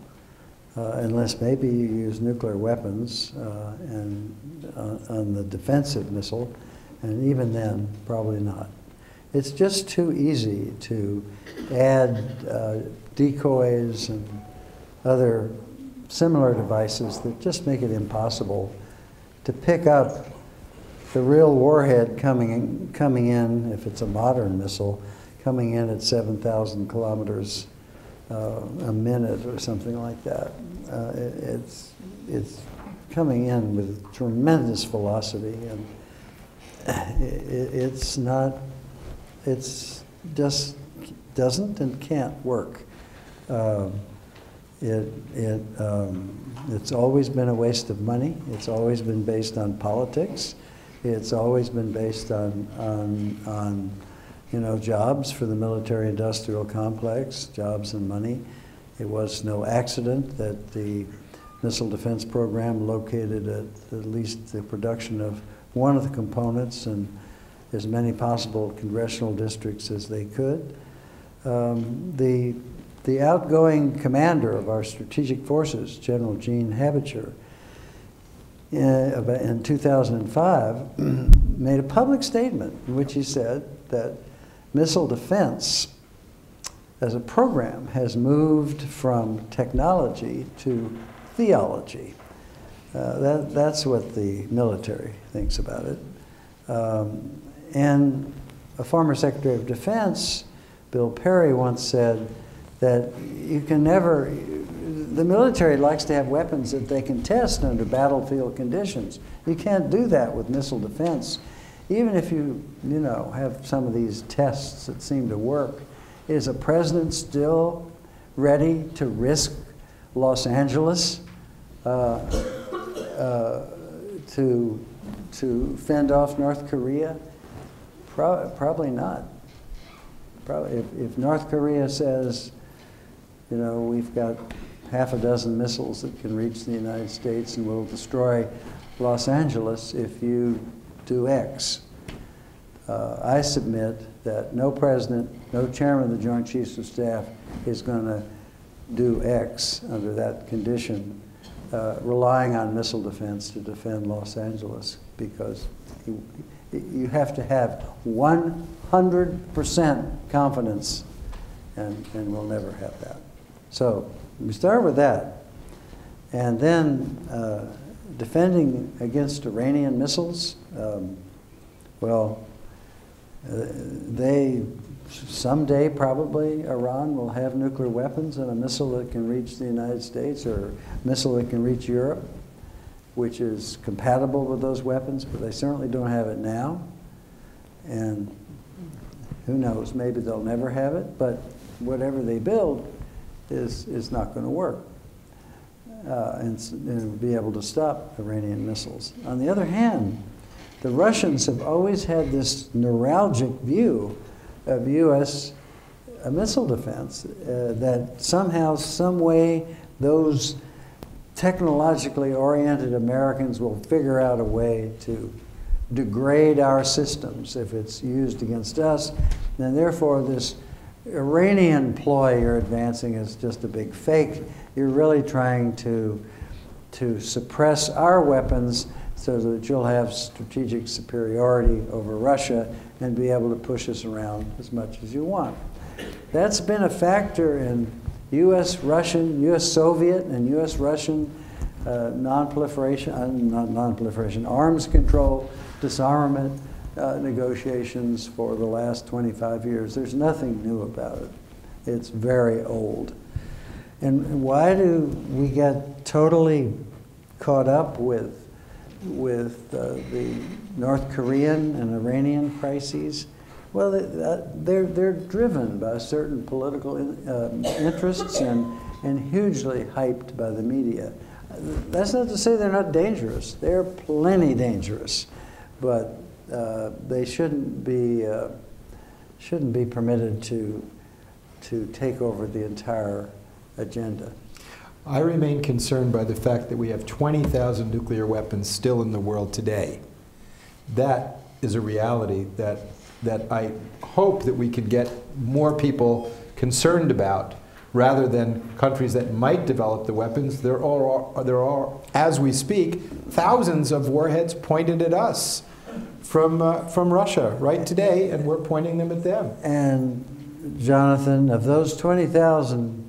unless maybe you use nuclear weapons on the defensive missile. And even then, probably not. It's just too easy to add decoys and other similar devices that just make it impossible to pick up the real warhead coming in, if it's a modern missile, coming in at 7,000 kilometers a minute or something like that. It's coming in with tremendous velocity, and it's not, it's just doesn't and can't work. It's always been a waste of money. It's always been based on politics. It's always been based on you know, jobs for the military-industrial complex, jobs and money. It was no accident that the missile defense program located at least the production of one of the components in as many possible congressional districts as they could. The outgoing commander of our strategic forces, General Gene Habicher, in 2005 made a public statement in which he said that missile defense as a program has moved from technology to theology. That's what the military thinks about it. And a former Secretary of Defense, Bill Perry, once said that you can never, the military likes to have weapons that they can test under battlefield conditions. You can't do that with missile defense. Even if you, you know, have some of these tests that seem to work, is a president still ready to risk Los Angeles to fend off North Korea? Probably not. Probably, if North Korea says, you know, we've got half a dozen missiles that can reach the United States and will destroy Los Angeles if you do X, I submit that no president, no chairman of the Joint Chiefs of Staff is going to do X under that condition, relying on missile defense to defend Los Angeles, because you have to have 100% confidence, and we'll never have that. So we start with that. And then defending against Iranian missiles, well, they, someday probably, Iran will have nuclear weapons and a missile that can reach the United States or a missile that can reach Europe, which is compatible with those weapons, but they certainly don't have it now. And who knows, maybe they'll never have it, but whatever they build is not going to work. And be able to stop Iranian missiles. On the other hand, the Russians have always had this neuralgic view of U.S. Missile defense, that somehow, some way, those technologically oriented Americans will figure out a way to degrade our systems if it's used against us, and therefore this Iranian ploy you're advancing is just a big fake. You're really trying to suppress our weapons so that you'll have strategic superiority over Russia and be able to push us around as much as you want. That's been a factor in U.S.-Russian, U.S.-Soviet, and U.S.-Russian non-proliferation, arms control, disarmament negotiations for the last 25 years. There's nothing new about it. It's very old. And why do we get totally caught up with the North Korean and Iranian crises? Well, they're driven by certain political interests and hugely hyped by the media. That's not to say they're not dangerous. They're plenty dangerous, but they shouldn't be permitted to take over the entire agenda. I remain concerned by the fact that we have 20,000 nuclear weapons still in the world today. That is a reality that I hope that we can get more people concerned about, rather than countries that might develop the weapons. There are, as we speak, thousands of warheads pointed at us from Russia right today, and we're pointing them at them. And Jonathan, of those 20,000.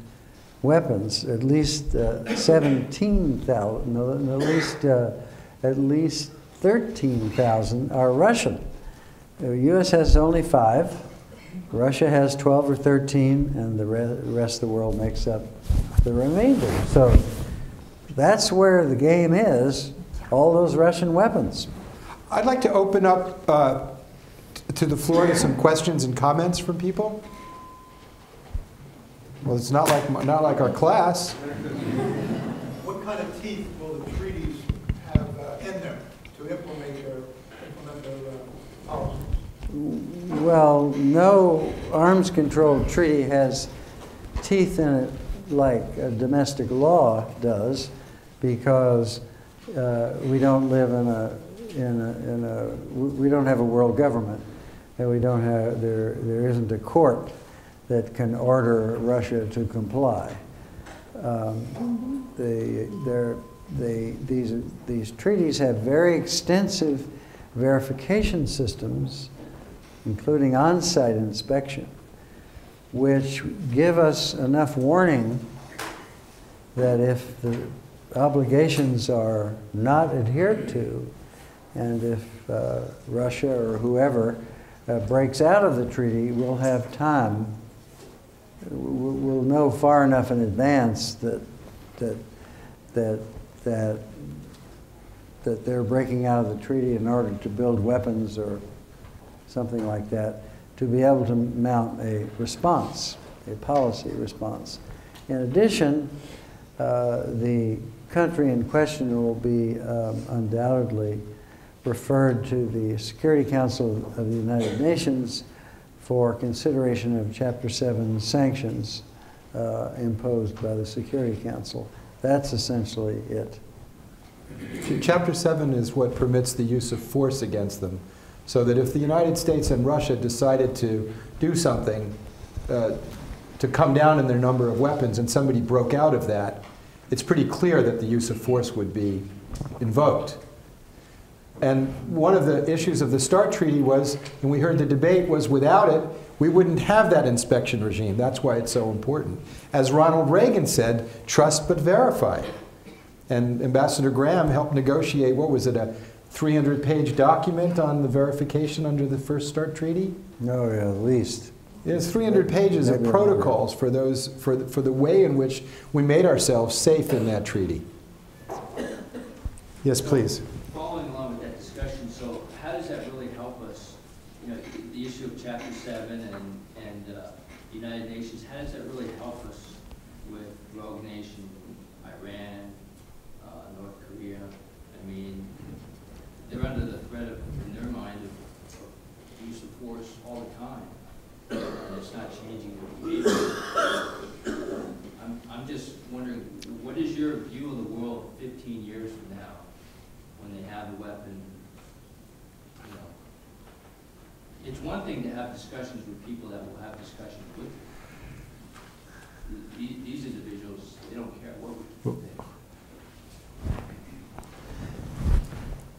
Weapons, at least 17,000, at least 13,000 are Russian. The U.S. has only 5. Russia has 12 or 13, and the rest of the world makes up the remainder. So that's where the game is. All those Russian weapons. I'd like to open up to the floor to some questions and comments from people. Well, it's not like our class. What kind of teeth will the treaties have in them to implement their policies? Well, no arms control treaty has teeth in it like a domestic law does, because we don't live in a we don't have a world government, and we don't have there isn't a court that can order Russia to comply. These treaties have very extensive verification systems, including on-site inspection, which give us enough warning that if the obligations are not adhered to, and if Russia or whoever breaks out of the treaty, we'll have time we'll know far enough in advance that they're breaking out of the treaty in order to build weapons or something like that, to be able to mount a response, a policy response. In addition, the country in question will be undoubtedly referred to the Security Council of the United Nations for consideration of Chapter 7 sanctions imposed by the Security Council. That's essentially it. Chapter 7 is what permits the use of force against them, so that if the United States and Russia decided to do something, to come down in their number of weapons, and somebody broke out of that, it's pretty clear that the use of force would be invoked. And one of the issues of the START Treaty was, and we heard the debate, was without it, we wouldn't have that inspection regime. That's why it's so important. As Ronald Reagan said, trust but verify. And Ambassador Graham helped negotiate, what was it, a 300-page document on the verification under the first START Treaty? No, yeah, at least. It's 300 pages of protocols for those, for the way in which we made ourselves safe in that treaty. Yes, please. Of Chapter 7 and United Nations, how does that really help us with rogue nation, Iran, North Korea? I mean, they're under the threat of, in their mind, of use of force all the time, and it's not changing their behavior. I'm just wondering, what is your view of the world 15 years from now when they have a weapon? It's one thing to have discussions with people that will have discussions with you. These individuals, they don't care what we think.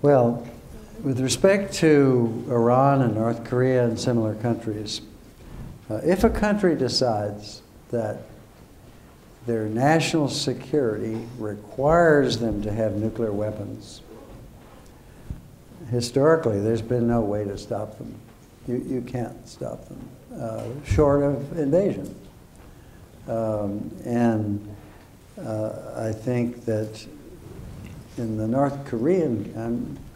Well, with respect to Iran and North Korea and similar countries, if a country decides that their national security requires them to have nuclear weapons, historically there's been no way to stop them. You can't stop them, short of invasion. I think that in the North Korean, I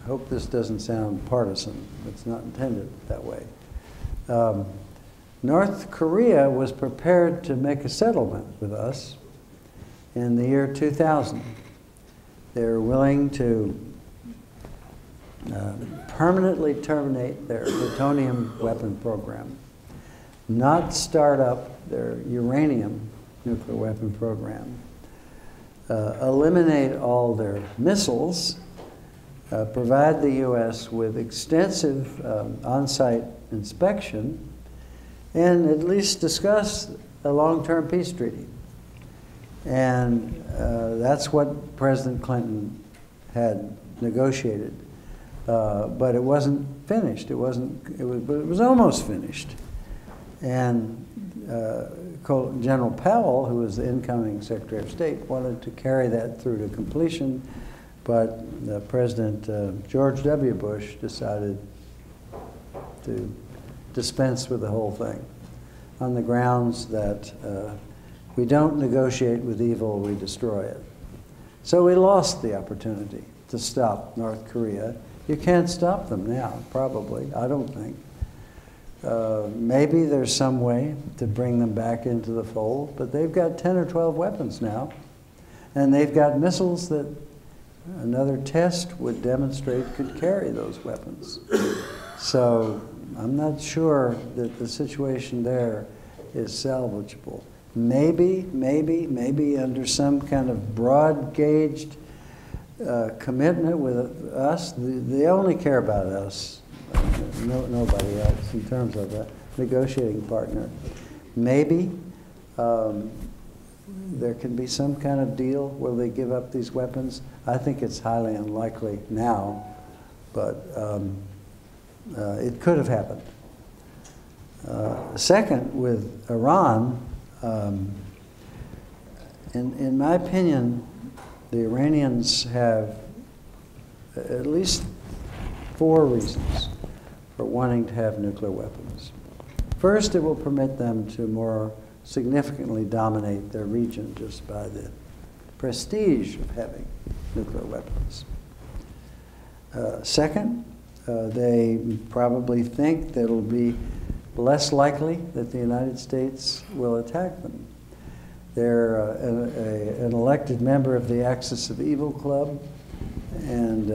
hope this doesn't sound partisan, it's not intended that way. North Korea was prepared to make a settlement with us in the year 2000. They were willing to permanently terminate their plutonium weapon program, not start up their uranium nuclear weapon program, eliminate all their missiles, provide the U.S. with extensive on-site inspection, and at least discuss a long-term peace treaty. And that's what President Clinton had negotiated. But it wasn't finished. It was almost finished. And General Powell, who was the incoming Secretary of State, wanted to carry that through to completion, but President George W. Bush decided to dispense with the whole thing on the grounds that we don't negotiate with evil, we destroy it. So we lost the opportunity to stop North Korea. You can't stop them now, probably, I don't think. Maybe there's some way to bring them back into the fold, but they've got 10 or 12 weapons now. And they've got missiles that another test would demonstrate could carry those weapons. So I'm not sure that the situation there is salvageable. Maybe under some kind of broad-gauged commitment with us. They only care about us, nobody else, in terms of a negotiating partner. Maybe there can be some kind of deal where they give up these weapons. I think it's highly unlikely now, but it could have happened. Second, with Iran, in my opinion, the Iranians have at least four reasons for wanting to have nuclear weapons. First, it will permit them to more significantly dominate their region just by the prestige of having nuclear weapons. Second, they probably think that it'll be less likely that the United States will attack them. They're an elected member of the Axis of Evil Club, and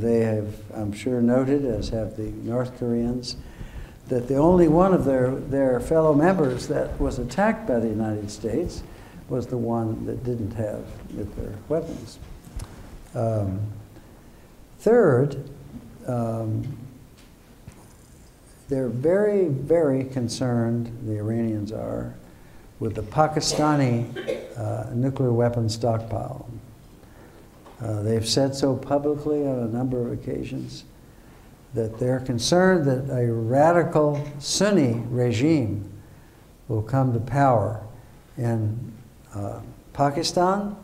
they have, I'm sure, noted, as have the North Koreans, that the only one of their fellow members that was attacked by the United States was the one that didn't have nuclear weapons. Third, they're very, very concerned, the Iranians are, with the Pakistani nuclear weapons stockpile. They've said so publicly on a number of occasions that they're concerned that a radical Sunni regime will come to power in Pakistan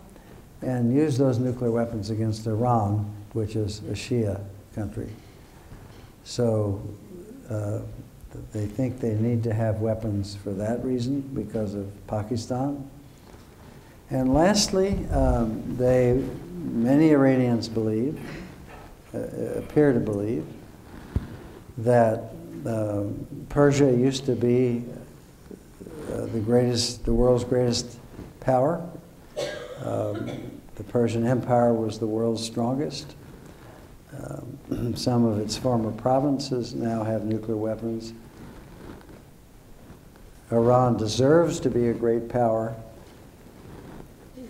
and use those nuclear weapons against Iran, which is a Shia country. So they think they need to have weapons for that reason, because of Pakistan. And lastly, many Iranians believe, appear to believe, that Persia used to be the world's greatest power. The Persian Empire was the world's strongest. Some of its former provinces now have nuclear weapons. Iran deserves to be a great power.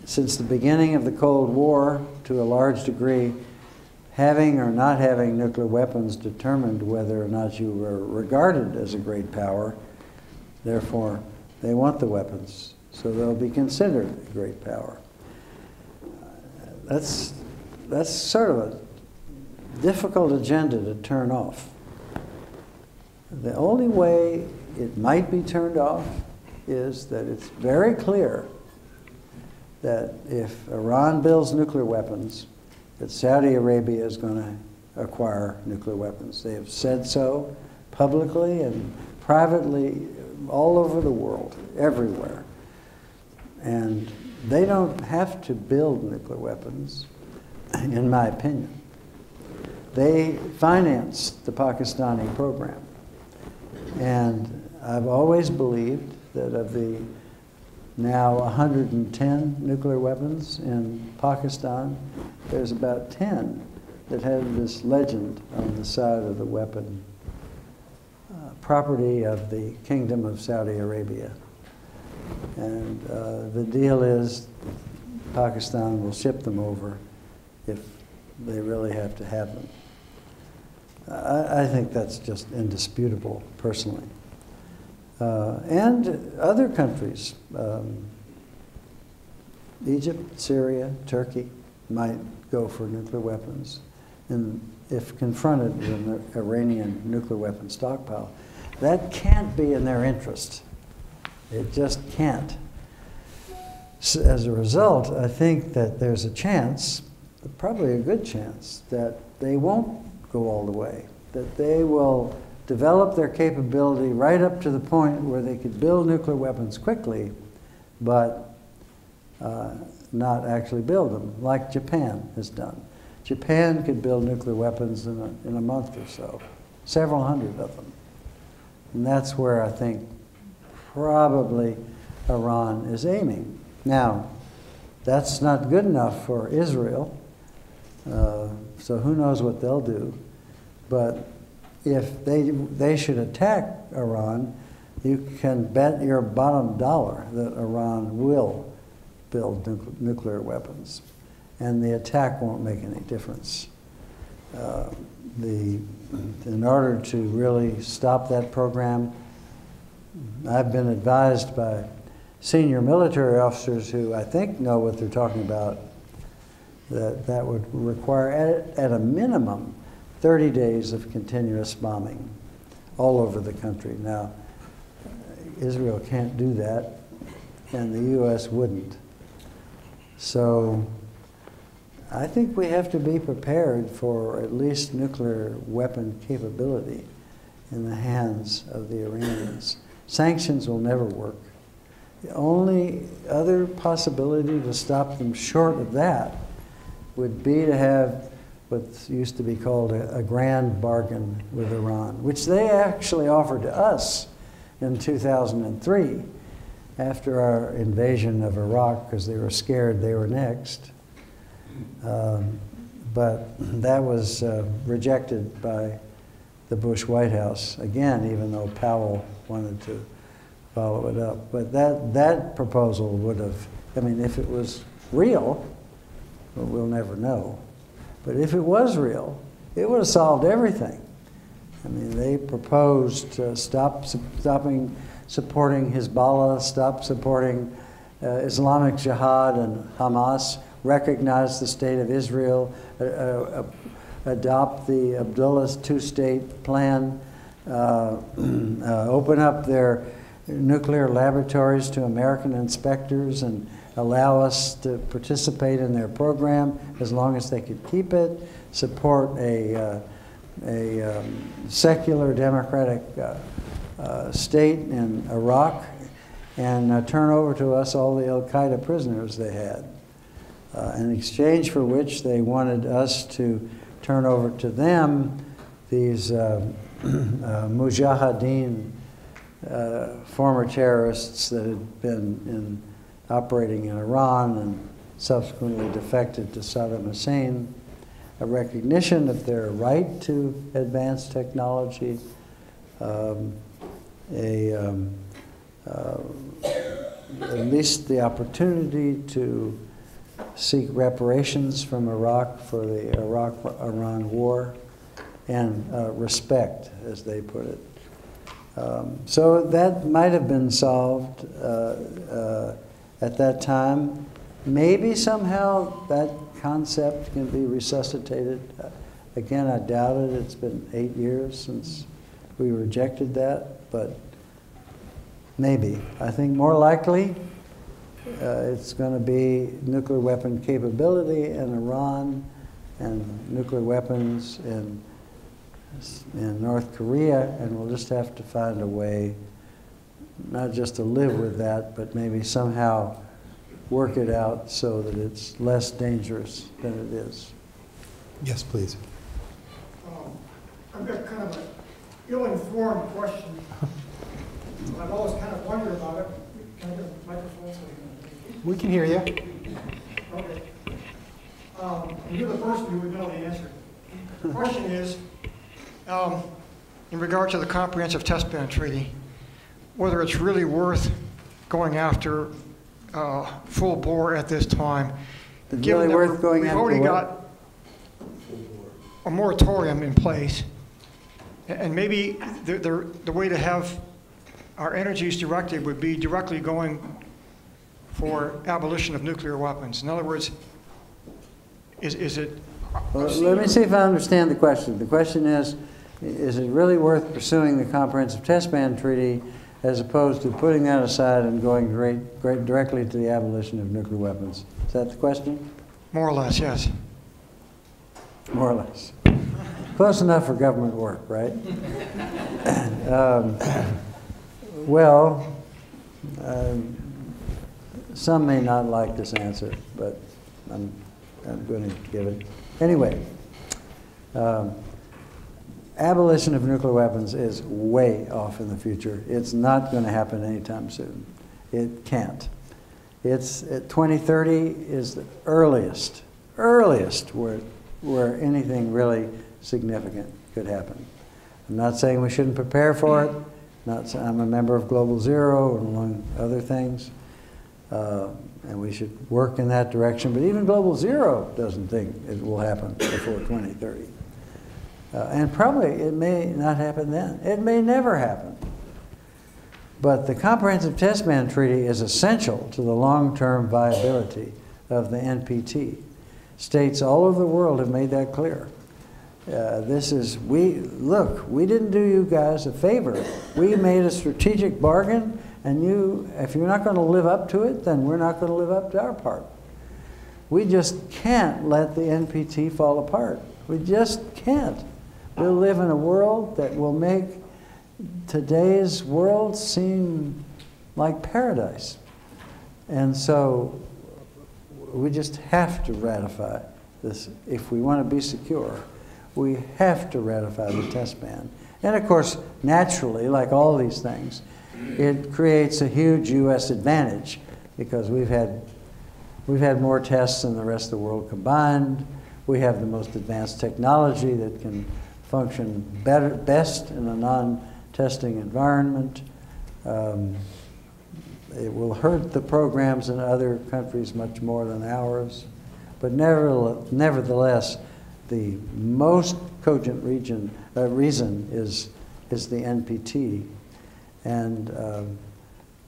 Since the beginning of the Cold War, to a large degree, having or not having nuclear weapons determined whether or not you were regarded as a great power. Therefore, they want the weapons, so they'll be considered a great power. That's sort of a difficult agenda to turn off. The only way it might be turned off is that it's very clear that if Iran builds nuclear weapons, that Saudi Arabia is going to acquire nuclear weapons. They have said so publicly and privately all over the world, everywhere. And they don't have to build nuclear weapons, in my opinion. They financed the Pakistani program. And I've always believed that of the now 110 nuclear weapons in Pakistan, there's about 10 that have this legend on the side of the weapon, property of the Kingdom of Saudi Arabia. And the deal is Pakistan will ship them over if they really have to have them. I think that's just indisputable, personally. And other countries, Egypt, Syria, Turkey, might go for nuclear weapons, and if confronted with an Iranian nuclear weapon stockpile. That can't be in their interest. It just can't. So as a result, I think that there's a chance, probably a good chance, that they won't go all the way, that they will develop their capability right up to the point where they could build nuclear weapons quickly, but not actually build them, like Japan has done. Japan could build nuclear weapons in a month or so, several hundred of them. And that's where I think probably Iran is aiming. Now, that's not good enough for Israel, so who knows what they'll do. But if they should attack Iran, you can bet your bottom dollar that Iran will build nuclear weapons, and the attack won't make any difference. In order to really stop that program, I've been advised by senior military officers who I think know what they're talking about, that that would require, at a minimum, 30 days of continuous bombing all over the country. Now, Israel can't do that, and the U.S. wouldn't. So I think we have to be prepared for at least nuclear weapon capability in the hands of the Iranians. Sanctions will never work. The only other possibility to stop them short of that would be to have what used to be called a grand bargain with Iran, which they actually offered to us in 2003 after our invasion of Iraq, because they were scared they were next. But that was rejected by the Bush White House, again, even though Powell wanted to follow it up. But that proposal would have, I mean, if it was real, well, we'll never know. But if it was real, it would have solved everything. I mean, they proposed stopping supporting Hezbollah, stop supporting Islamic Jihad and Hamas, recognize the state of Israel, adopt the Abdullah's two-state plan, open up their nuclear laboratories to American inspectors and allow us to participate in their program as long as they could keep it, support a secular democratic state in Iraq, and turn over to us all the al-Qaeda prisoners they had, in exchange for which they wanted us to turn over to them these mujahideen, former terrorists that had been operating in Iran and subsequently defected to Saddam Hussein, a recognition of their right to advanced technology, at least the opportunity to seek reparations from Iraq for the Iraq-Iran war, and respect, as they put it. So that might have been solved at that time. Maybe somehow that concept can be resuscitated. Again, I doubt it. It's been 8 years since we rejected that, but maybe. I think more likely it's going to be nuclear weapon capability in Iran and nuclear weapons in North Korea, and we'll just have to find a way not just to live with that, but maybe somehow work it out so that it's less dangerous than it is. Yes, please. I've got kind of an ill-informed question. I've always kind of wondered about it. Can I get the microphone so you can... We can hear you. Okay. And you're the first who would know the answer. The question is, in regard to the Comprehensive Test Ban Treaty, whether it's really worth going after full bore at this time. It's really worth going after. We've already got a moratorium in place, and maybe the way to have our energies directed would be directly going for abolition of nuclear weapons. In other words, is it? Well, let me see if I understand the question. The question is it really worth pursuing the Comprehensive Test Ban Treaty as opposed to putting that aside and going directly to the abolition of nuclear weapons? Is that the question? More or less, yes. More or less. Close enough for government work, right? Well, some may not like this answer, but I'm going to give it. Anyway, abolition of nuclear weapons is way off in the future. It's not going to happen anytime soon. It can't. It's 2030 is the earliest where anything really significant could happen. I'm not saying we shouldn't prepare for it. I'm a member of Global Zero and among other things. And we should work in that direction. But even Global Zero doesn't think it will happen before 2030. And probably it may not happen then. It may never happen. But the Comprehensive Test Ban Treaty is essential to the long-term viability of the NPT. States all over the world have made that clear. Look, we didn't do you guys a favor. We made a strategic bargain. And if you're not going to live up to it, then we're not going to live up to our part. We just can't let the NPT fall apart. We just can't. We live in a world that will make today's world seem like paradise. And so we just have to ratify this. If we want to be secure, we have to ratify the test ban. And of course, naturally, like all these things, it creates a huge U.S. advantage because we've had more tests than the rest of the world combined. We have the most advanced technology that can function best in a non-testing environment. It will hurt the programs in other countries much more than ours. But nevertheless, the most cogent reason is the NPT. And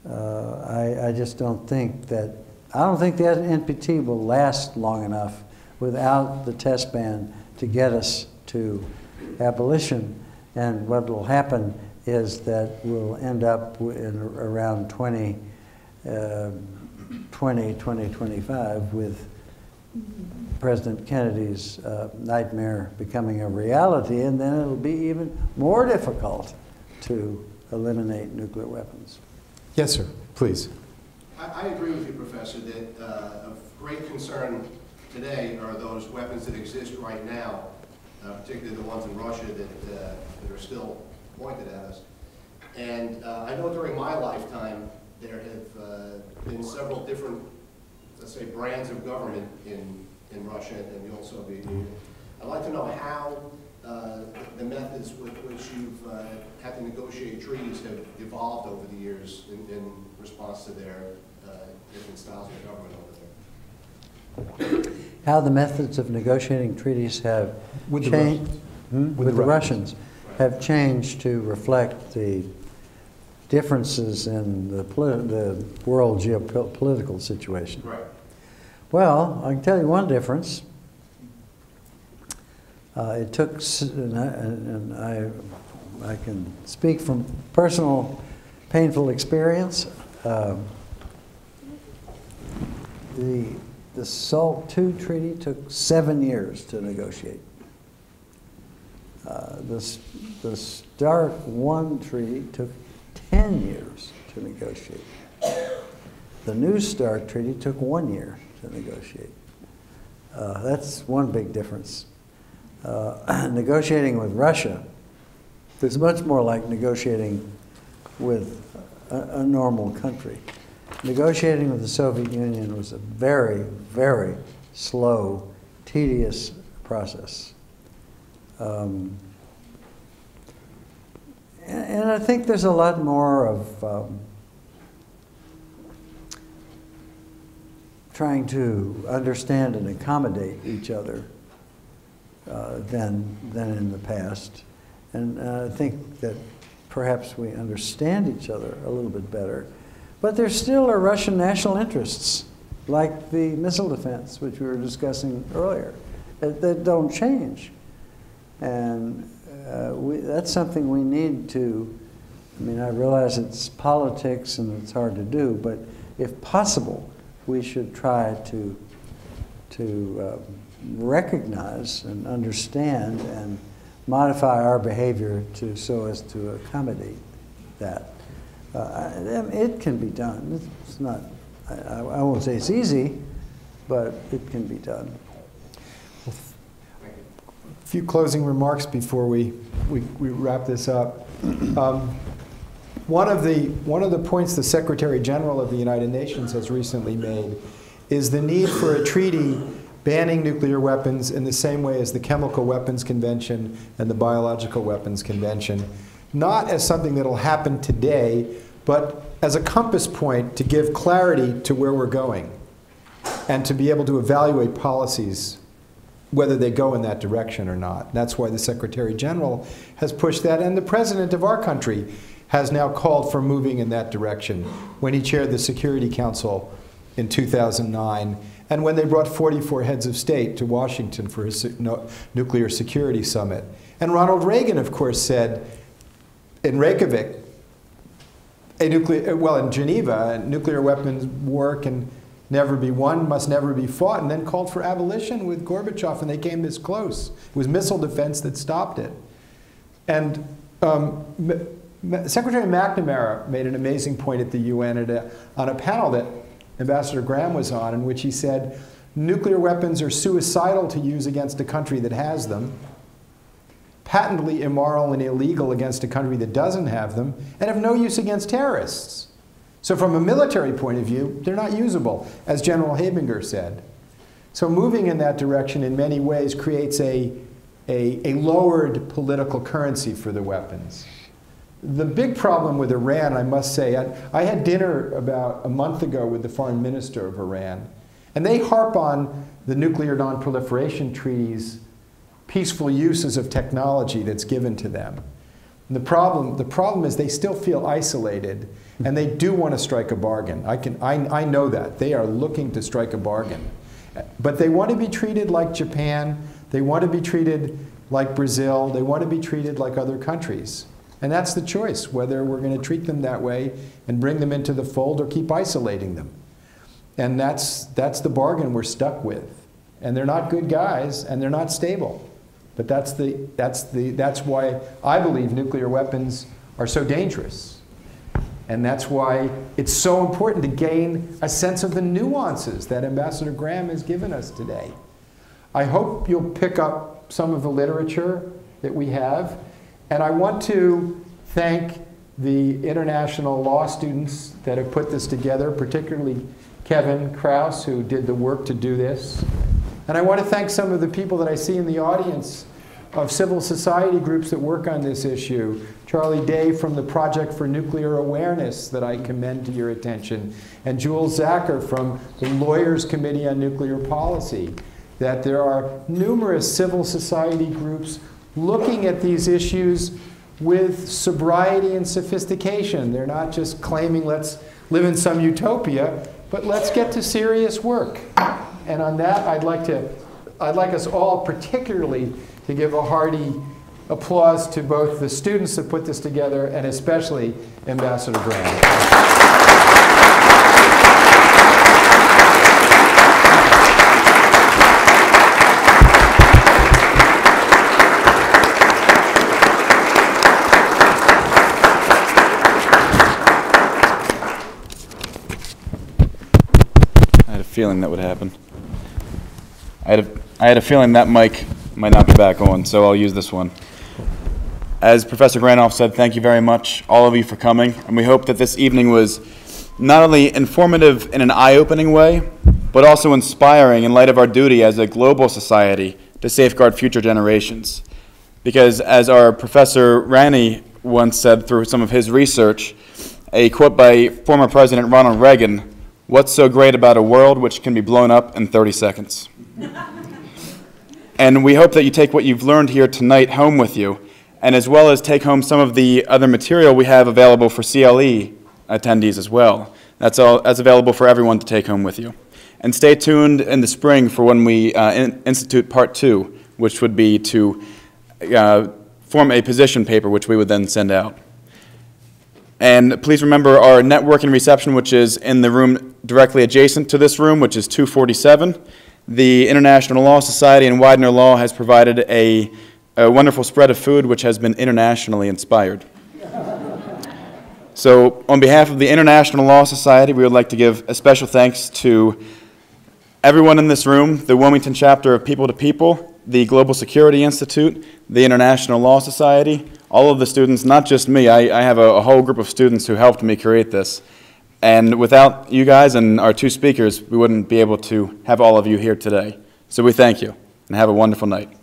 I just don't think that, I don't think the NPT will last long enough without the test ban to get us to abolition. And what will happen is that we'll end up in around 2025 with President Kennedy's nightmare becoming a reality, and then it'll be even more difficult to eliminate nuclear weapons. Yes, sir, please. I agree with you, Professor, that of great concern today are those weapons that exist right now, particularly the ones in Russia that are still pointed at us. And I know during my lifetime there have been several different, let's say, brands of government in Russia and the old Soviet Union. I'd like to know how the methods with which you've had to negotiate treaties have evolved over the years in response to their different styles of government over there. How the methods of negotiating treaties have with changed with the Russians right. have changed to reflect the differences in the world geopolitical situation. Right. Well, I can tell you one difference. It took, and I can speak from personal painful experience. The SALT II Treaty took 7 years to negotiate. The START I Treaty took 10 years to negotiate. The new START Treaty took 1 year to negotiate. That's one big difference. Negotiating with Russia is much more like negotiating with a normal country. Negotiating with the Soviet Union was a very, very slow, tedious process. And I think there's a lot more of trying to understand and accommodate each other than in the past. And I think that perhaps we understand each other a little bit better. But there still are Russian national interests, like the missile defense, which we were discussing earlier, that don't change. And that's something we need to, I mean, I realize it's politics and it's hard to do, but if possible, we should try to recognize and understand and modify our behavior to, so as to accommodate that. It can be done. It's not, I won't say it's easy, but it can be done. A few closing remarks before we wrap this up. One of the points the Secretary General of the United Nations has recently made is the need for a treaty banning nuclear weapons in the same way as the Chemical Weapons Convention and the Biological Weapons Convention, not as something that'll happen today, but as a compass point to give clarity to where we're going and to be able to evaluate policies whether they go in that direction or not. That's why the Secretary General has pushed that, and the President of our country has now called for moving in that direction when he chaired the Security Council in 2009, and when they brought 44 heads of state to Washington for his nuclear security summit. And Ronald Reagan, of course, said in Reykjavik, in Geneva, nuclear weapons war can never be won, must never be fought, and then called for abolition with Gorbachev, and they came this close. It was missile defense that stopped it. And Secretary McNamara made an amazing point at the UN on a panel that Ambassador Graham was on, in which he said, nuclear weapons are suicidal to use against a country that has them, patently immoral and illegal against a country that doesn't have them, and of no use against terrorists. So from a military point of view, they're not usable, as General Habinger said. So moving in that direction in many ways creates a lowered political currency for the weapons. The big problem with Iran, I must say, I had dinner about a month ago with the foreign minister of Iran, and they harp on the Nuclear Non-Proliferation Treaty's peaceful uses of technology that's given to them. And the problem is they still feel isolated, and they do want to strike a bargain. I know that. They are looking to strike a bargain. But they want to be treated like Japan. They want to be treated like Brazil. They want to be treated like other countries. And that's the choice, whether we're going to treat them that way and bring them into the fold or keep isolating them. And that's the bargain we're stuck with. And they're not good guys, and they're not stable. But that's why I believe nuclear weapons are so dangerous. And that's why it's so important to gain a sense of the nuances that Ambassador Graham has given us today. I hope you'll pick up some of the literature that we have. And I want to thank the international law students that have put this together, particularly Kevin Krause, who did the work to do this. And I want to thank some of the people that I see in the audience of civil society groups that work on this issue. Charlie Day from the Project for Nuclear Awareness that I commend to your attention, and Jules Zacher from the Lawyers Committee on Nuclear Policy, that there are numerous civil society groups looking at these issues with sobriety and sophistication. They're not just claiming let's live in some utopia, but let's get to serious work. And on that, I'd like us all particularly to give a hearty applause to both the students that put this together and especially Ambassador Graham. Feeling that would happen. I had a feeling that mic might not be back on, so I'll use this one. As Professor Granoff said, thank you very much, all of you, for coming, and we hope that this evening was not only informative in an eye-opening way, but also inspiring in light of our duty as a global society to safeguard future generations. Because as our Professor Rainey once said through some of his research, a quote by former President Ronald Reagan, "What's so great about a world which can be blown up in 30 seconds?" And we hope that you take what you've learned here tonight home with you, and as well as take home some of the other material we have available for CLE attendees as well. That's available for everyone to take home with you. And stay tuned in the spring for when we institute part two, which would be to form a position paper, which we would then send out. And please remember our networking reception, which is in the room directly adjacent to this room, which is 247. The International Law Society and Widener Law has provided a wonderful spread of food, which has been internationally inspired. So on behalf of the International Law Society, we would like to give a special thanks to everyone in this room, the Wilmington chapter of People to People, the Global Security Institute, the International Law Society, all of the students, not just me. I have a whole group of students who helped me create this. And without you guys and our two speakers, we wouldn't be able to have all of you here today. So we thank you, and have a wonderful night.